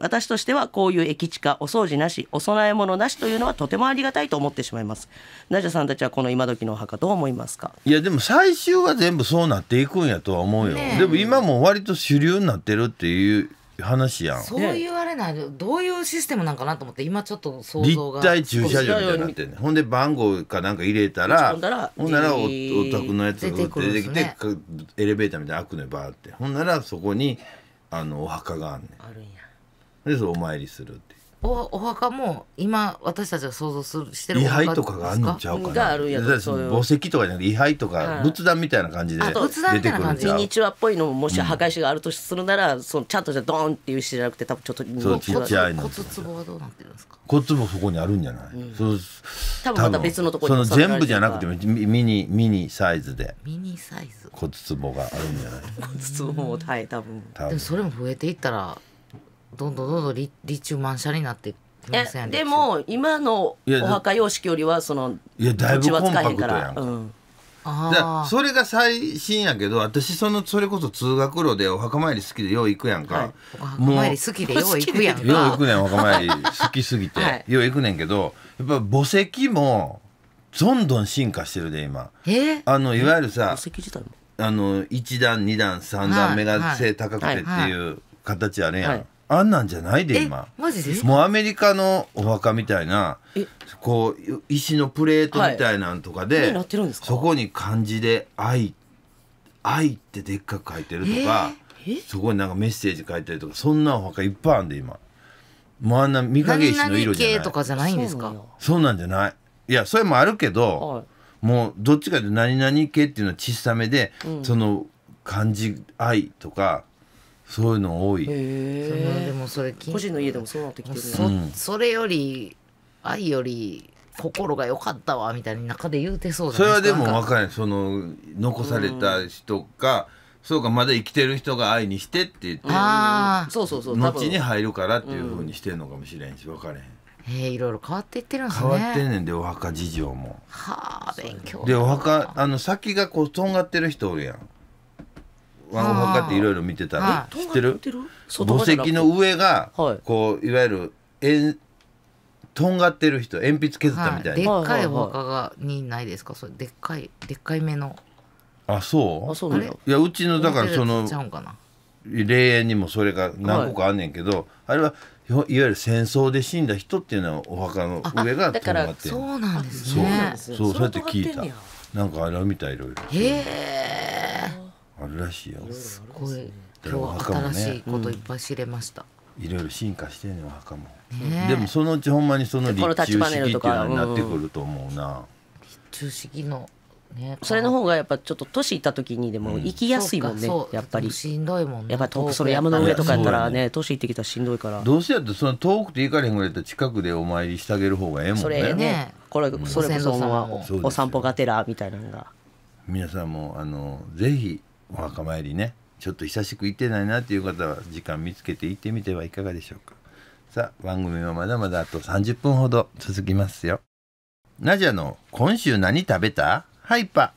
私としてはこういう駅近、お掃除なし、お供え物なしというのはとてもありがたいと思ってしまいます。ナジャさんたちはこの今時のお墓どう思いますか？いやでも最終は全部そうなっていくんやとは思うよ。でも今も割と主流になってるっていう話やん。そういうあれな、どういうシステムなんかなと思って今ちょっと想像が。立体駐車場みたいになってんね。ほんで番号かなんか入れたら、ほんならお宅のやつが出てきてエレベーターみたいな開くのよバーって。ほんならそこにお墓があんねん。あるんや。でそれお参りするっていう。お墓も今私たちが想像してるお墓ですか？位牌とかがあるんちゃうかな。墓石とかじゃなくて位牌とか仏壇みたいな感じで出てくるんちゃう。ミニチュアっぽいのももし墓石があるとするなら、そのちゃんとじゃドーンっていう石じゃなくて多分ちょっとちっちゃいの。骨壺はどうなってるんですか？骨壺そこにあるんじゃない？多分また別のところに。その全部じゃなくてもミニサイズで。ミニサイズ。骨壺があるんじゃない？骨壺もはい多分。でもそれも増えていったら。どんどん立中満車になっていきますやん。でも今のお墓様式よりはそのだいぶコンパクトやんか。それが最新やけど、私それこそ通学路でお墓参り好きでよう行くやんか。お墓参り好きでよう行くやんか。よう行くねん。お墓参り好きすぎてよう行くねんけど、やっぱ墓石もどんどん進化してるで今。いわゆるさ1段2段3段目が背高くてっていう形あるやん。あんなんじゃないで今。マジですか？もうアメリカのお墓みたいなこう石のプレートみたいなんとかで、そこに漢字で愛ってでっかく書いてるとか、そこになんかメッセージ書いてるとか、そんなお墓いっぱいあんで今。もうあんな御影石の色じゃない。何々系とかじゃないんですか？そうなんじゃない。いやそれもあるけど、もうどっちかというと何々系っていうのは小さめで、その漢字愛とか。そういうの多い。でもそれ個人の家でもそうなってきてる。それより愛より心が良かったわみたいな中で言うてそうじゃないですか。それはでも分からない。その残された人か、そうかまだ生きてる人が愛にしてって言って、後に入るからっていう風にしてるのかもしれんし、分からへん。いろいろ変わっていってるんですね。変わってんねんでお墓事情も。はあ勉強。でお墓先がこうとんがってる人おるやん。お墓っていろいろ見てたら知ってる？墓石の上がこういわゆるとんがってる人、鉛筆削ったみたいなでっかいお墓にないですか？それでっかい目の。あそう。いやうちのだからその霊園にもそれが何個かあんねんけど、あれはいわゆる戦争で死んだ人っていうのはお墓の上がとんがってる。そうなんですね。そうやって聞いた。なんかあれみたいいろいろ。あるらしいよ。すごい。今日新しいこといっぱい知れました。いろいろ進化してんねお墓も。でもそのうちほんまにその立中式っていうのになってくると思うな。立中式のね。それの方がやっぱちょっと年いった時にでも行きやすいもんね。やっぱりしんどいもんね。やっぱ遠くその山の上とかやったらね、年いってきたらしんどいから。どうせやってその遠くて行かれへんぐらいだったら近くでお参りしてあげる方がええもんね。それね。それこそお散歩がてらみたいなのが。皆さんもぜひお墓参りね、ちょっと久しく行ってないなっていう方は時間見つけて行ってみてはいかがでしょうか。さあ番組はまだまだあと30分ほど続きますよ。ナジャの今週何食べた？ハイパ。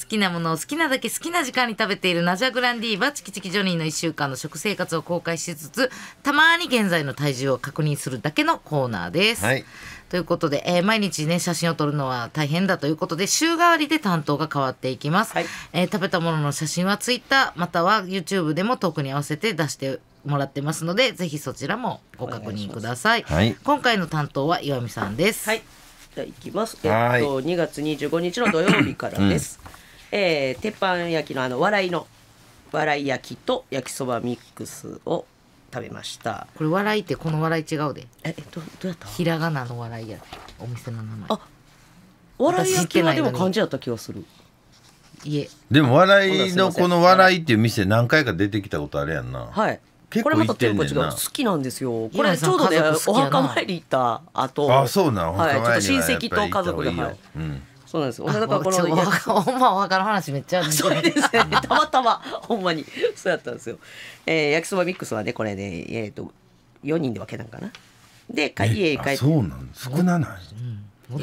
好きなものを好きなだけ好きな時間に食べているナジャ・グランディーバチキチキジョニーの1週間の食生活を公開しつつ、たまに現在の体重を確認するだけのコーナーです、はい、ということで、毎日ね写真を撮るのは大変だということで週替わりで担当が変わっていきます、はい、食べたものの写真はツイッターまたは YouTube でもトークに合わせて出してもらってますので、ぜひそちらもご確認ください、はい、今回の担当は岩見さんです、はい、じゃあいきます、2月25日の土曜日からです、うん、鉄板焼きの笑い焼きと焼きそばミックスを食べました。これ笑いってこの笑い違うで、どうやった？ひらがなの笑いやお店の名前。あ、笑い焼きはでも漢字やった気がする。いえ、でも笑いのこの笑いっていう店何回か出てきたことあるやんな。はい、結構行ってんねんな。好きなんですよこれ。ちょうどねお墓参り行った後。あ、そうなの。はい、ちょっと親戚と家族で、はい、そうなんです。だからこのほんまお墓の話めっちゃあるんですね。たまたまほんまにそうやったんですよ。焼きそばミックスはねこれね4人で分けたんかな。で家帰って。そうなんです。少なない。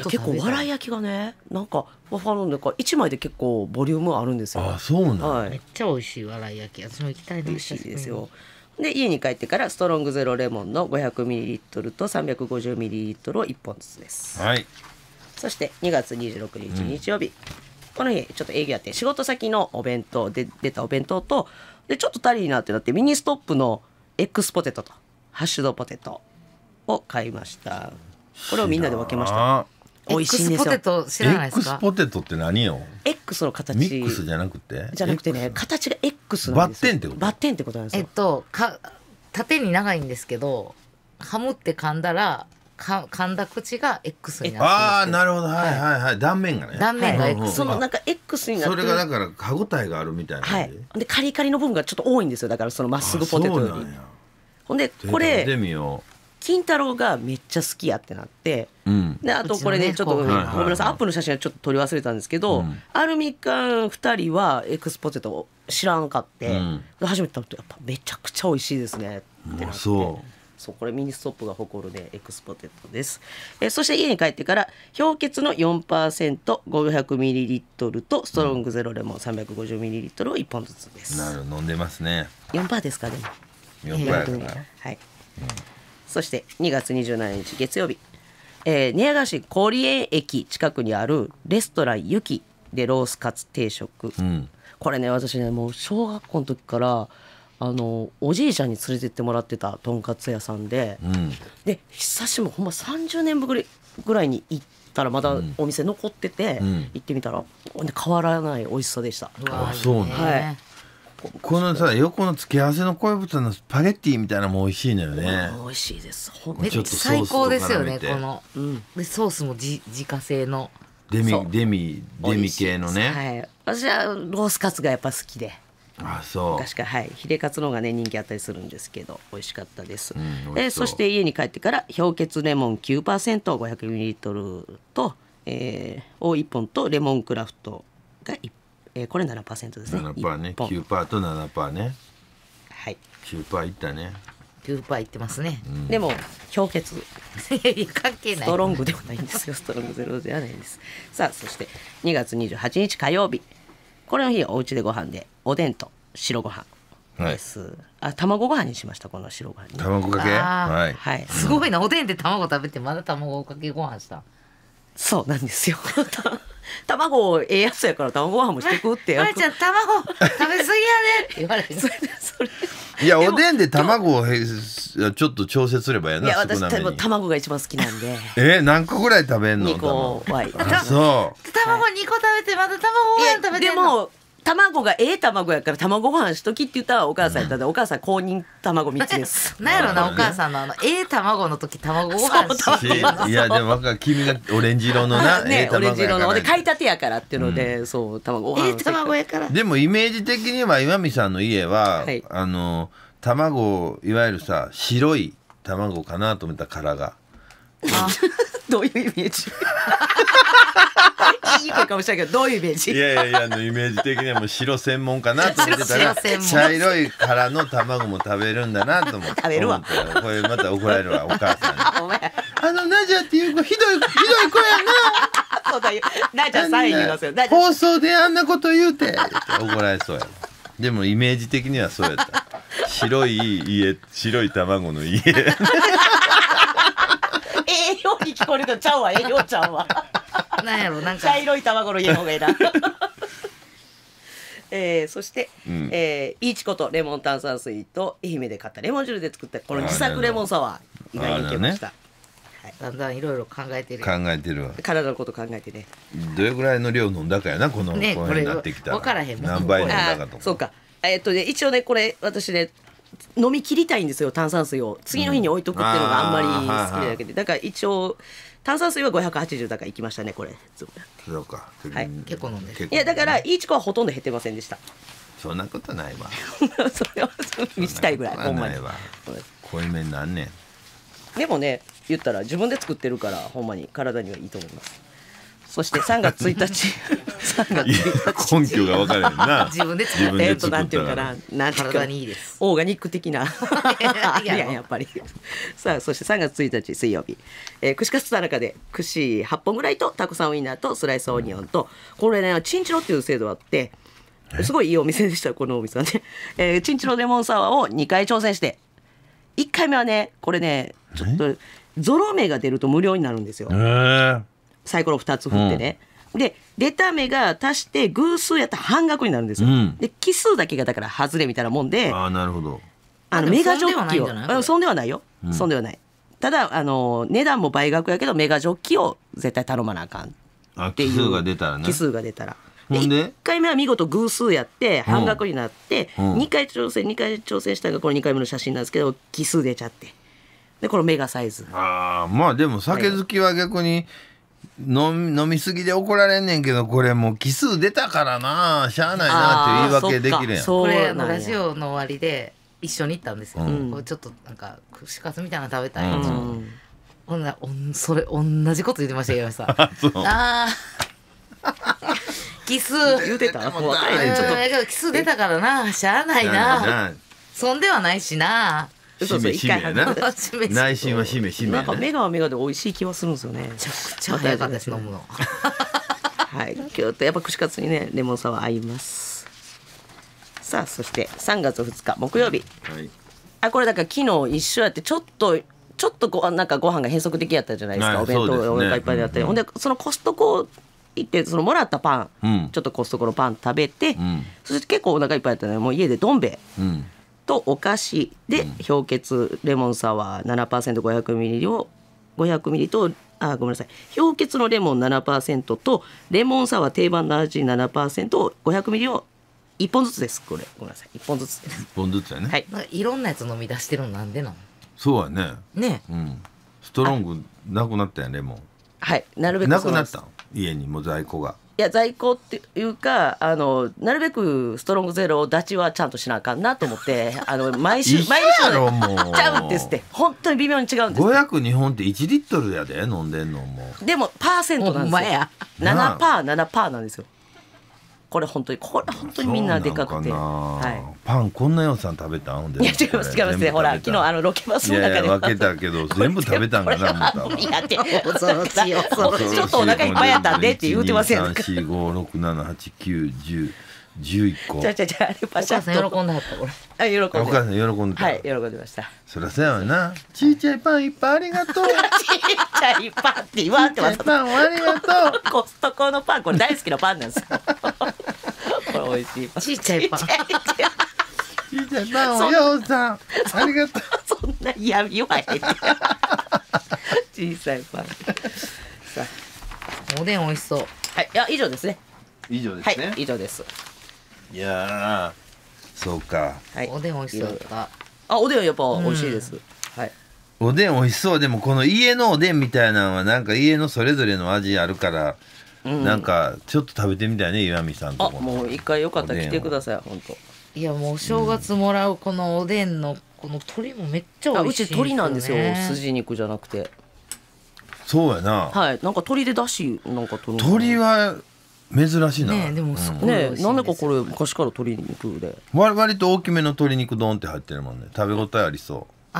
結構笑い焼きがねなんかファファなんだから1枚で結構ボリュームあるんですよ。あ、そうなんだ。めっちゃ美味しい笑い焼き。私も行きたいな。美味しいですよ。で家に帰ってからストロングゼロレモンの500mlと350mlを1本ずつです。はい。そして2月26日日曜日、うん、この日ちょっと営業やって仕事先のお弁当で出たお弁当とでちょっと足りなってなってミニストップのエッグスポテトとハッシュドポテトを買いました。これをみんなで分けました。美味しいんですよ。エッグスポテト知らないですか？エッグスポテトって何よ？ X の形ミックスじゃなくてね形が X なんですよ。バッテンってことなんですよ。縦に長いんですけどハムって噛んだら噛んだ口が X になって。ああ、なるほど、はいはいはい、断面がね、断面が X、 そのなんか X になって、それがだから歯ごたえがあるみたいな。はい、でカリカリの部分がちょっと多いんですよ。だからそのまっすぐポテトより。ほんでこれ金太郎がめっちゃ好きやってなって、であとこれねちょっとごめんなさいアップの写真はちょっと撮り忘れたんですけど、アルミカン2人は X ポテトを知らんかって初めて食べてやっぱめちゃくちゃ美味しいですねってなって。そうこれミニストップが誇るねエクスポテトです。そして家に帰ってから氷結の 4%、500ml とストロングゼロレモン 350ml を1本ずつです。なる飲んでますね。4%ですかでも。4%ですか。はい。そして2月27日月曜日、寝屋川市郡営駅近くにあるレストランゆきでロースカツ定食。うん、これね私ねもう小学校の時から。おじいちゃんに連れてってもらってたとんかつ屋さんで、うん、で久しぶりほんま30年ぶりぐらいに行ったらまだお店残ってて、うん、行ってみたら変わらない美味しさでした。あ、そうね、はい、このさ横の付け合わせの恋豚のスパゲッティみたいなのも美味しいのよね。美味しいです。最高ですよねこの、うん、でソースも自家製のデミ系のね。はい、私はロースカツがやっぱ好きで。あ、そう。確かに、はい、ヒレカツの方がね人気あったりするんですけど美味しかったです、うん。そして家に帰ってから氷結レモン 9%、500ml と、を1本とレモンクラフトがこれ 7% ですね。7% ね、9% と 7% ね。はい、 9% いったね。9% いってますね、うん。でも氷結関係ない、ストロングではないんですよ。ストロングゼロではないんです。さあそして2月28日火曜日、これの日お家でご飯でおでんと白ご飯です、はい。あ、卵ご飯にしました。この白ご飯に卵かけ、はい、はい、すごいな。おでんで卵食べてまだ卵かけご飯した。そうなんですよ。卵をやつやから卵ご飯もしてくってや。あれちゃん卵食べ過ぎやねって言われて。いやおでんで卵をちょっと調節すればやな。いや私卵が一番好きなんで。何個ぐらい食べんの？2個。そう。卵2個食べてまだ卵ご飯食べてんの。卵が卵やから卵ご飯しときって言ったらお母さんやったんで、お母さん公認卵3つです。なんやろなお母さんの卵の時卵ご飯。いやでも君がオレンジ色のな。ね、オレンジ色ので買いたてやからっていうので、そう卵ご飯。卵やから。でもイメージ的には岩見さんの家は卵いわゆるさ白い卵かなと思った殻が。どういうイメージ？いいかもしれないけどどういうイメージ？いやいやいやイメージ的にはもう白専門かなと思ってたら茶色い殻の卵も食べるんだなと思って。食べるわ。これまた怒られるわお母さんに。あのナジャっていう子ひどい子やな。そうだよ。ナジャサインにのせよ。放送であんなこと言うて怒られそうやな。でもイメージ的にはそうやった。白い家、白い卵の家。栄養に聞こえるけどちゃうわ、栄養ちゃうわ。なんやろなんか茶色い卵の家の方がいいな。そして、いちことレモン炭酸水と愛媛で買ったレモン汁で作ったこの自作レモンサワー意外にいけました。だんだんいろいろ考えてる。考えてるわ。体のこと考えてね。どれぐらいの量飲んだかやなこのねこれになってきた。分からへん。何倍飲んだかと。そうか。ね一応ねこれ私ね飲み切りたいんですよ炭酸水を次の日に置いとくっていうのがあんまり好きなだけでだから一応。炭酸水は580だからいきましたねこれ。そうか。はい。結構飲んでる。いやだからいいちこはほとんど減ってませんでした。そんなことないわ。それは見せたいぐらい。ほんまに。濃いめなんねん。でもね言ったら自分で作ってるからほんまに体にはいいと思います。そして3月1日。3月1日。根拠が分からへんな。自分で作った。なんていうかな。体にいいです。オーガニック的な。いややっぱり。さあそして3月1日水曜日。串カツ田中で串8本ぐらいとたくさんウインナーとスライスオニオンとこれねチンチロっていう制度あってすごいいいお店でしたこのお店はね。チンチロレモンサワーを2回挑戦して1回目はねこれねちょっとゾロ目が出ると無料になるんですよ。サイコロ2つ振ってね、で出た目が足して偶数やったら半額になるんですよ、で奇数だけがだから外れみたいなもんで、ああなるほど、メガジョッキを損ではないよ、損ではない、ただ値段も倍額やけどメガジョッキを絶対頼まなあかんっていう、奇数が出たらね、奇数が出たら1回目は見事偶数やって半額になって、2回挑戦したのがこれ2回目の写真なんですけど奇数出ちゃって、でこれメガサイズ、ああまあでも酒好きは逆に飲みすぎで怒られんねんけど、これもう奇数出たからなしゃあないなっていう言い訳できるやん。これラジオの終わりで一緒に行ったんですよ、これちょっとなんか串カツみたいなの食べたい、ほんならそれ同じこと言ってましたよ、さあ奇数言うてた、ちょっと奇数出たからなしゃあないな、そんではないしな、内心はしめしめ。なんかメガはメガで美味しい気はするんですよね。めちゃくちゃ早かったです飲むの。はい、今日やっぱ串カツにねレモンサワー合います。さあそして3月2日木曜日。はい、あこれだから昨日一緒やってちょっとなんかご飯が変則的やったじゃないですか、お弁当お腹いっぱいだったり、ほんでそのコストコ行ってそのもらったパン、ちょっとコストコのパン食べて、そして結構お腹いっぱいだったのでもう家でどん兵衛。とお菓子で氷結レモンサワー 7%500ml を500ml とあごめんなさい氷結のレモン 7% とレモンサワー定番の味 7% を 500ml を1本ずつです、これごめんなさい1本ずつです1本ずつやね、はい、いろんなやつ飲み出してるのなんでなの、そうやねね、うん、ストロングなくなったやんレモン、はい、なるべくなくなったの家にもう在庫が、いや在庫っていうかなるべくストロングゼロをダチはちゃんとしなあかんなと思って毎週ねちゃうんですって、本当に微妙に違うんです、502本って1リットルやで飲んでんのもう、でもパーセントなんですよ、 7%なんですよこれ、本当にこれ本当にみんなでかくて、はい、パンこんなようさん食べたんで、いや違います違いますね、ほら昨日ロケバスの中で分けたけど全部食べたんかな、もう無理やって恐ろしい恐ろしい、ちょっとお腹いっぱいやったんでって言うてませんか、1234567891011個、じゃじゃじゃあれパシャッと喜んではったこれ、あ喜んでお母さん喜んでた、はい喜んでました、そりゃそうやわな、ちいちゃいパンいっぱいありがとう、ちいちゃいパンって言わんってます、パンありがとう、コストコのパンこれ大好きなパンなんですよ、おいしいちっちゃいパン、ちっちゃいパンをようさんありがとう、そんな嫌味はええ、小さいパン、さあおでん美味しそう、はいいや以上ですね、以上ですね、はい以上です、いやそうか、はいおでん美味しそうだった、あおでんやっぱ美味しいです、はいおでん美味しそう、でもこの家のおでんみたいなのはなんか家のそれぞれの味あるから。なんかちょっと食べてみたいね、岩見さんとこ、あもう一回よかったら来てください、本当いやもうお正月もらうこのおでんのこの鶏もめっちゃ美味しい、うち鶏なんですよ、筋肉じゃなくて、そうやな、はい、なんか鶏でだしなんか取る、鶏は珍しいな、ねでもすごいね、なんでかこれ昔から鶏肉で割と大きめの鶏肉丼って入ってるもんね、食べ応えありそう、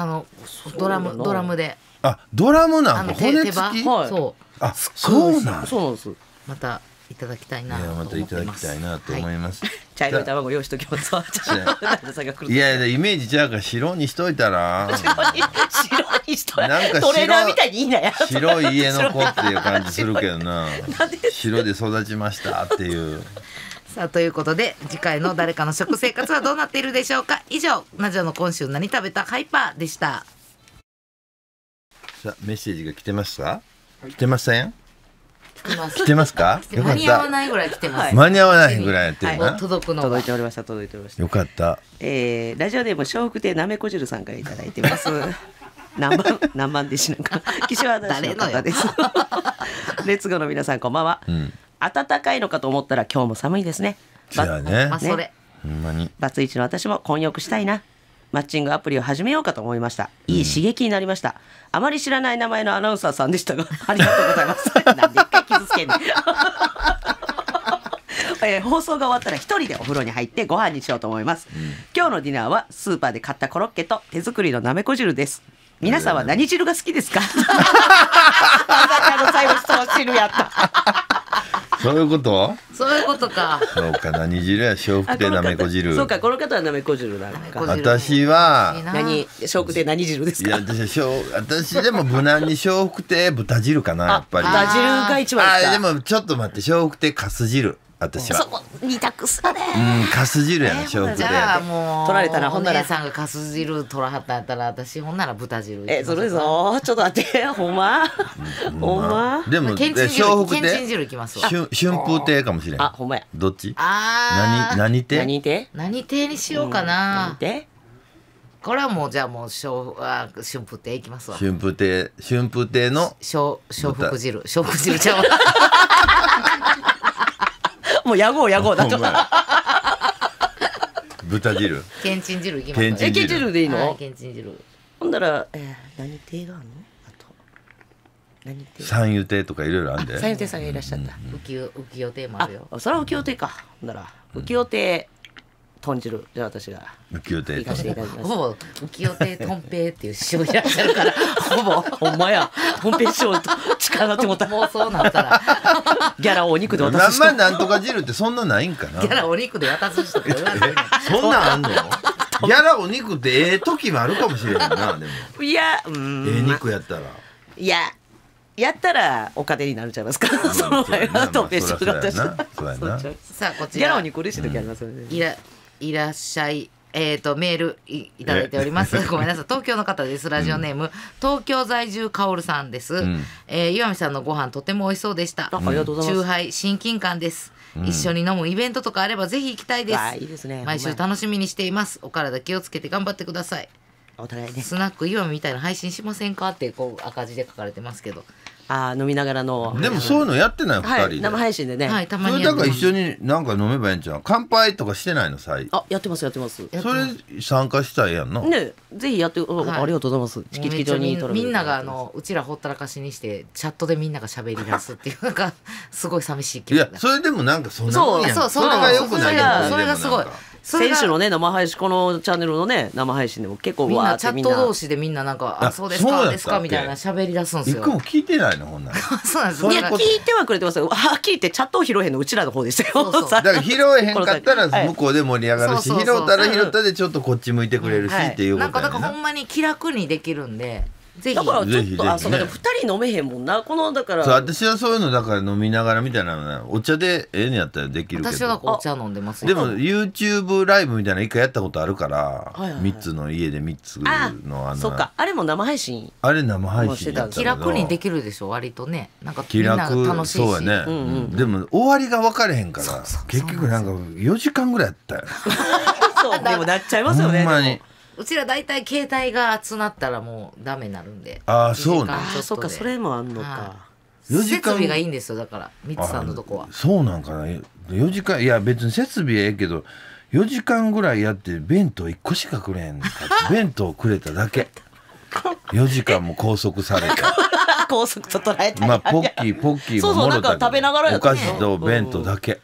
ドラムで。あ、ドラムなんだ。骨付き。そう。あ、そうなん。そうなんです。またいただきたいな。またいただきたいなと思います。茶色い卵用意しときます。いやいや、イメージじゃあか白にしといたら。白にしといたら。トレーナーみたいにいいなや。白い家の子っていう感じするけどな。白で育ちましたっていう。さあということで、次回の誰かの食生活はどうなっているでしょうか。以上、ナジオの今週何食べたハイパーでした。さあメッセージが来てました。来てません。来てますか。間に合わないぐらい来てます。間に合わないぐらいやってるな。届くの届いておりました。届いておりました。よかった。ラジオでも笑福亭なめこ汁さんからいただいてます。何番でしなんか岸和田市の方です。レッツゴーの皆さんこんばんは。暖かいのかと思ったら今日も寒いですね。じゃあね、まあそれほんまにバツイチの私も混浴したいな。マッチングアプリを始めようかと思いました。いい刺激になりました。あまり知らない名前のアナウンサーさんでしたがありがとうございます。なんで一回傷つけんねん。放送が終わったら一人でお風呂に入ってご飯にしようと思います。今日のディナーはスーパーで買ったコロッケと手作りのなめこ汁です。皆さんは何汁が好きですか。まさかの最後その汁やった。そういうこと？そういうことか。そうか、何汁や、笑福亭なめこ汁。そうか、この方はなめこ汁なんか。私は笑福亭何汁ですか？いや、私でも無難に笑福亭豚汁かな、やっぱり。豚汁が一番ですか？あ、でもちょっと待って、笑福亭かす汁。私はそこ二択すかね。かす汁やな、笑福亭。じゃあもう取られたら、ほんならお姉さんがかす汁取らはったんやったら、私ほんなら豚汁。それぞちょっと待って、ほんまほんま。でもけんちん汁いきますわ。春風亭かもしれん。あ、ほんまや。どっち？何亭？何亭にしようかな。これはもうじゃあもう春風亭いきますわ。春風亭の笑福汁。笑福汁ちゃう。もうやごうだと。豚汁。けんちん汁いきます。けんちん汁でいいの？けんちん汁。ほんだら何亭があるの？あと何亭？三遊亭とかいろいろあるんで。三遊亭さんがいらっしゃった。浮世亭もあるよ。あ、それは浮世亭か。ほんだら浮世亭豚汁。じゃあ私が浮世亭。ほぼ浮世亭豚平っていう師匠いらっしゃるから、ほんまや。豚平師匠と力がと思った。もうそうなったら。ギャラをお肉で渡す人。なんとか汁ってそんなないんかな。ギャラお肉で渡す人って言われてる。そんなんあんの？ギャラお肉って時もあるかもしれないな。でもいや、肉やったら、いややったらお金になるじゃないですか。その前はと別所が渡した。さあこちらギャラお肉嬉しい時ありますよね。いらっしゃい。メールいただいております。ごめんなさい、東京の方です。ラジオネーム、東京在住カオルさんです。岩見さんのご飯とても美味しそうでした。ありがとうございます。酎ハイ親近感です。一緒に飲むイベントとかあればぜひ行きたいです。いいですね。毎週楽しみにしています。お体気をつけて頑張ってください。お互いね。スナック岩見みたいな配信しませんかってこう赤字で書かれてますけど。あ、飲みながらの。でもそういうのやってない、2人生配信でね。はい、たまに。それだから一緒になんか飲めばいいんじゃん。乾杯とかしてないの？あ、やってますやってます。それ参加したいやんな。ね、ぜひやって。ありがとうございます。チキチキ上にみんながうちらほったらかしにしてチャットでみんながしゃべり出すっていうのがすごい寂しい気分。いや、それでもなんかそんなもんやん。それがよくない。それがすごい。選手のね、生配信、このチャンネルのね生配信でも結構みんなチャット同士でみんななんか「あ、そうですかですか」みたいな喋り出すんですよ。一個も聞いてないの、ほんなら。そうなんです。いや、聞いてはくれてますよ。はっきり言ってチャットを拾えへんのうちらの方でしたよ。だから拾えへんかったら向こうで盛り上がるし、拾ったら拾ったでちょっとこっち向いてくれるしっていうことなんか。だからほんまに気楽にできるんで。だからちょっと、あ、そうだね、2人飲めへんもんな。このだから私はそういうのだから飲みながらみたいな、お茶でのやったらできるけど。私はお茶飲んでます。でも YouTube ライブみたいな1回やったことあるから、3つの家で3つのそっか、あれも生配信。あれ生配信気楽にできるでしょ、割とね。なんかみんな楽しいし。そうやね。でも終わりが分かれへんから結局なんか4時間ぐらいやったよ。そうでもなっちゃいますよね。ほんまにうちら大体携帯が集まったらもうダメになるんで。ああ、そうなんだ。そうか、それもあんのか。設備がいいんですよ、だからミツさんのとこは。そうなんかな。4時間。いや別に設備ええけど、4時間ぐらいやって弁当1個しかくれへん。弁当くれただけ。4時間も拘束されて。拘束と捉えて。まあポッキーももろたけど、お菓子と弁当だけ。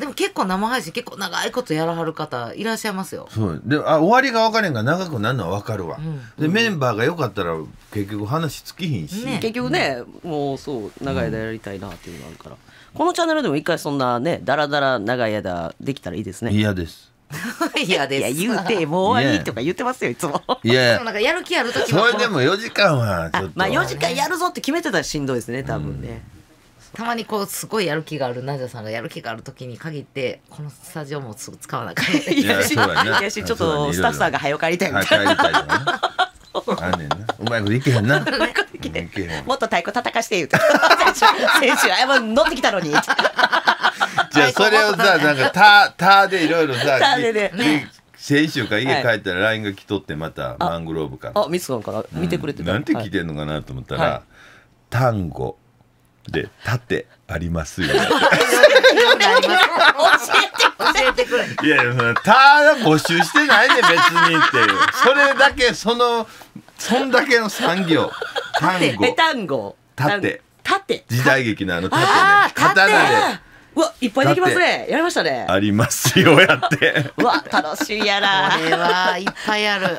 でも結構生配信結構長いことやらはる方いらっしゃいますよ。そうで、あ、終わりが分かれんが長くなるのは分かるわ、うん、でメンバーがよかったら結局話尽きひんし、ね、結局ね、うん、もうそう長い間やりたいなっていうのがあるから、うん、このチャンネルでも一回そんなねだらだら長い間できたらいいですね。嫌ですいや言うてもう終わりとか言ってますよいつも。いやなんかやる気ある時はそれでも4時間はちょっと、まあ4時間やるぞって決めてたらしんどいですね多分ね。たまにこうすごいやる気があるナジャさんがやる気がある時に限ってこのスタジオもすぐ使わなきゃいやし、ちょっとスタッフさんが早帰りたいみたいなあんねんな、うまいこといけへんな、もっと太鼓叩かして言うて選手謝る乗ってきたのに。じゃあそれをさなんかターでいろいろさ先週から家帰ったら LINE が来とって、またマングローブからミスコンから見てくれてた、なんて来てんのかなと思ったら「単語で盾ありますよ」って教えてくれ。いやいや「ター」募集してないね別にっていう、それだけそんだけの産業単語盾時代劇のあの盾ね、刀で。うわいっぱいできますね。やりましたね。ありますよやって。うわ楽しいやな。これはいっぱいある。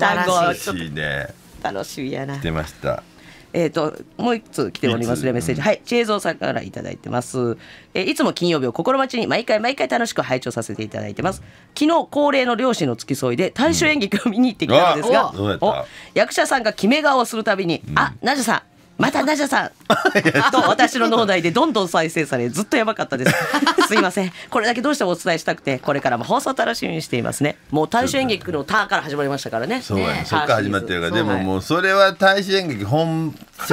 単語楽しいね。楽しいやな。出ました。もう一つ来ておりますねメッセージ。はいチェイゾーさんからいただいてます。いつも金曜日を心待ちに毎回楽しく拝聴させていただいてます。昨日恒例の両親の付き添いで大衆演劇を見に行ってきたんですが、役者さんが決め顔をするたびにあナジャさん。またナジャさんと私の脳内でどんどん再生されずっとやばかったですすいません、これだけどうしてもお伝えしたくてこれからも放送楽しみにしていますね。もう大衆演劇のターから始まりましたからね。そうやね、そっから始まってるから。でももうそれは大衆演劇ち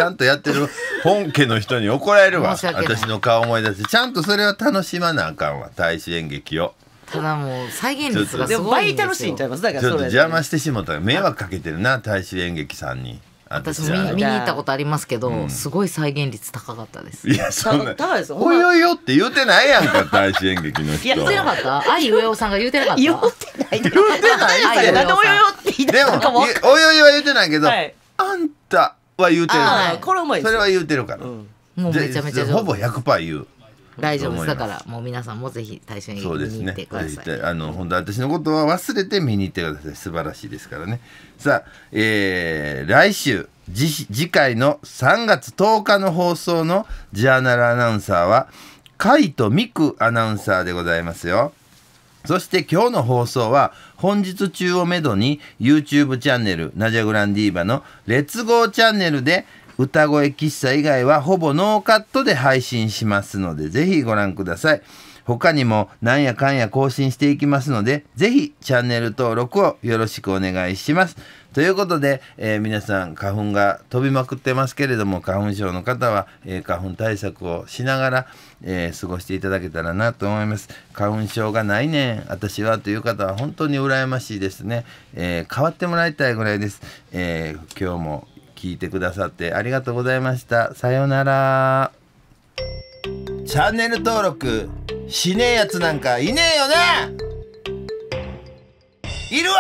ゃんとやってる本家の人に怒られるわ私の顔思い出して、ちゃんとそれは楽しまなあかんわ大衆演劇を。ただもう再現率がすごいんですよ。ちょっと邪魔してしまったら迷惑かけてるな大衆演劇さんに。私見に行ったことありますけど、すごい再現率高かったです。いや、そんなおよよって言うてないやんか、大衆演劇の人。いや、言ってなかった。相上尾さんが言うてなかった。言ってない。言ってないって。なんでおよよって言ってるかも。およよは言うてないけど、あんたは言うてるから。これもいい。それは言うてるから。もうめちゃめちゃほぼ 100% 言う。大丈夫です。だからもう皆さんもぜひ大衆演劇見に行ってください。そうですね。本当私のことは忘れて見に行ってください。素晴らしいですからね。さあ、来週次回の3月10日の放送のジャーナルアナウンサーは甲斐美久アナウンサーでございますよ。そして今日の放送は本日中をめどに YouTube チャンネルナジャグランディーバのレッツゴーチャンネルで歌声喫茶以外はほぼノーカットで配信しますので、ぜひご覧ください。他にもなんやかんや更新していきますので、ぜひチャンネル登録をよろしくお願いします。ということで、皆さん花粉が飛びまくってますけれども、花粉症の方は、花粉対策をしながら、過ごしていただけたらなと思います。花粉症がないねん私はという方は本当に羨ましいですね。変わってもらいたいぐらいです。今日も聞いてくださってありがとうございました。さようなら。チャンネル登録しねえやつなんかいねえよな。いるわ。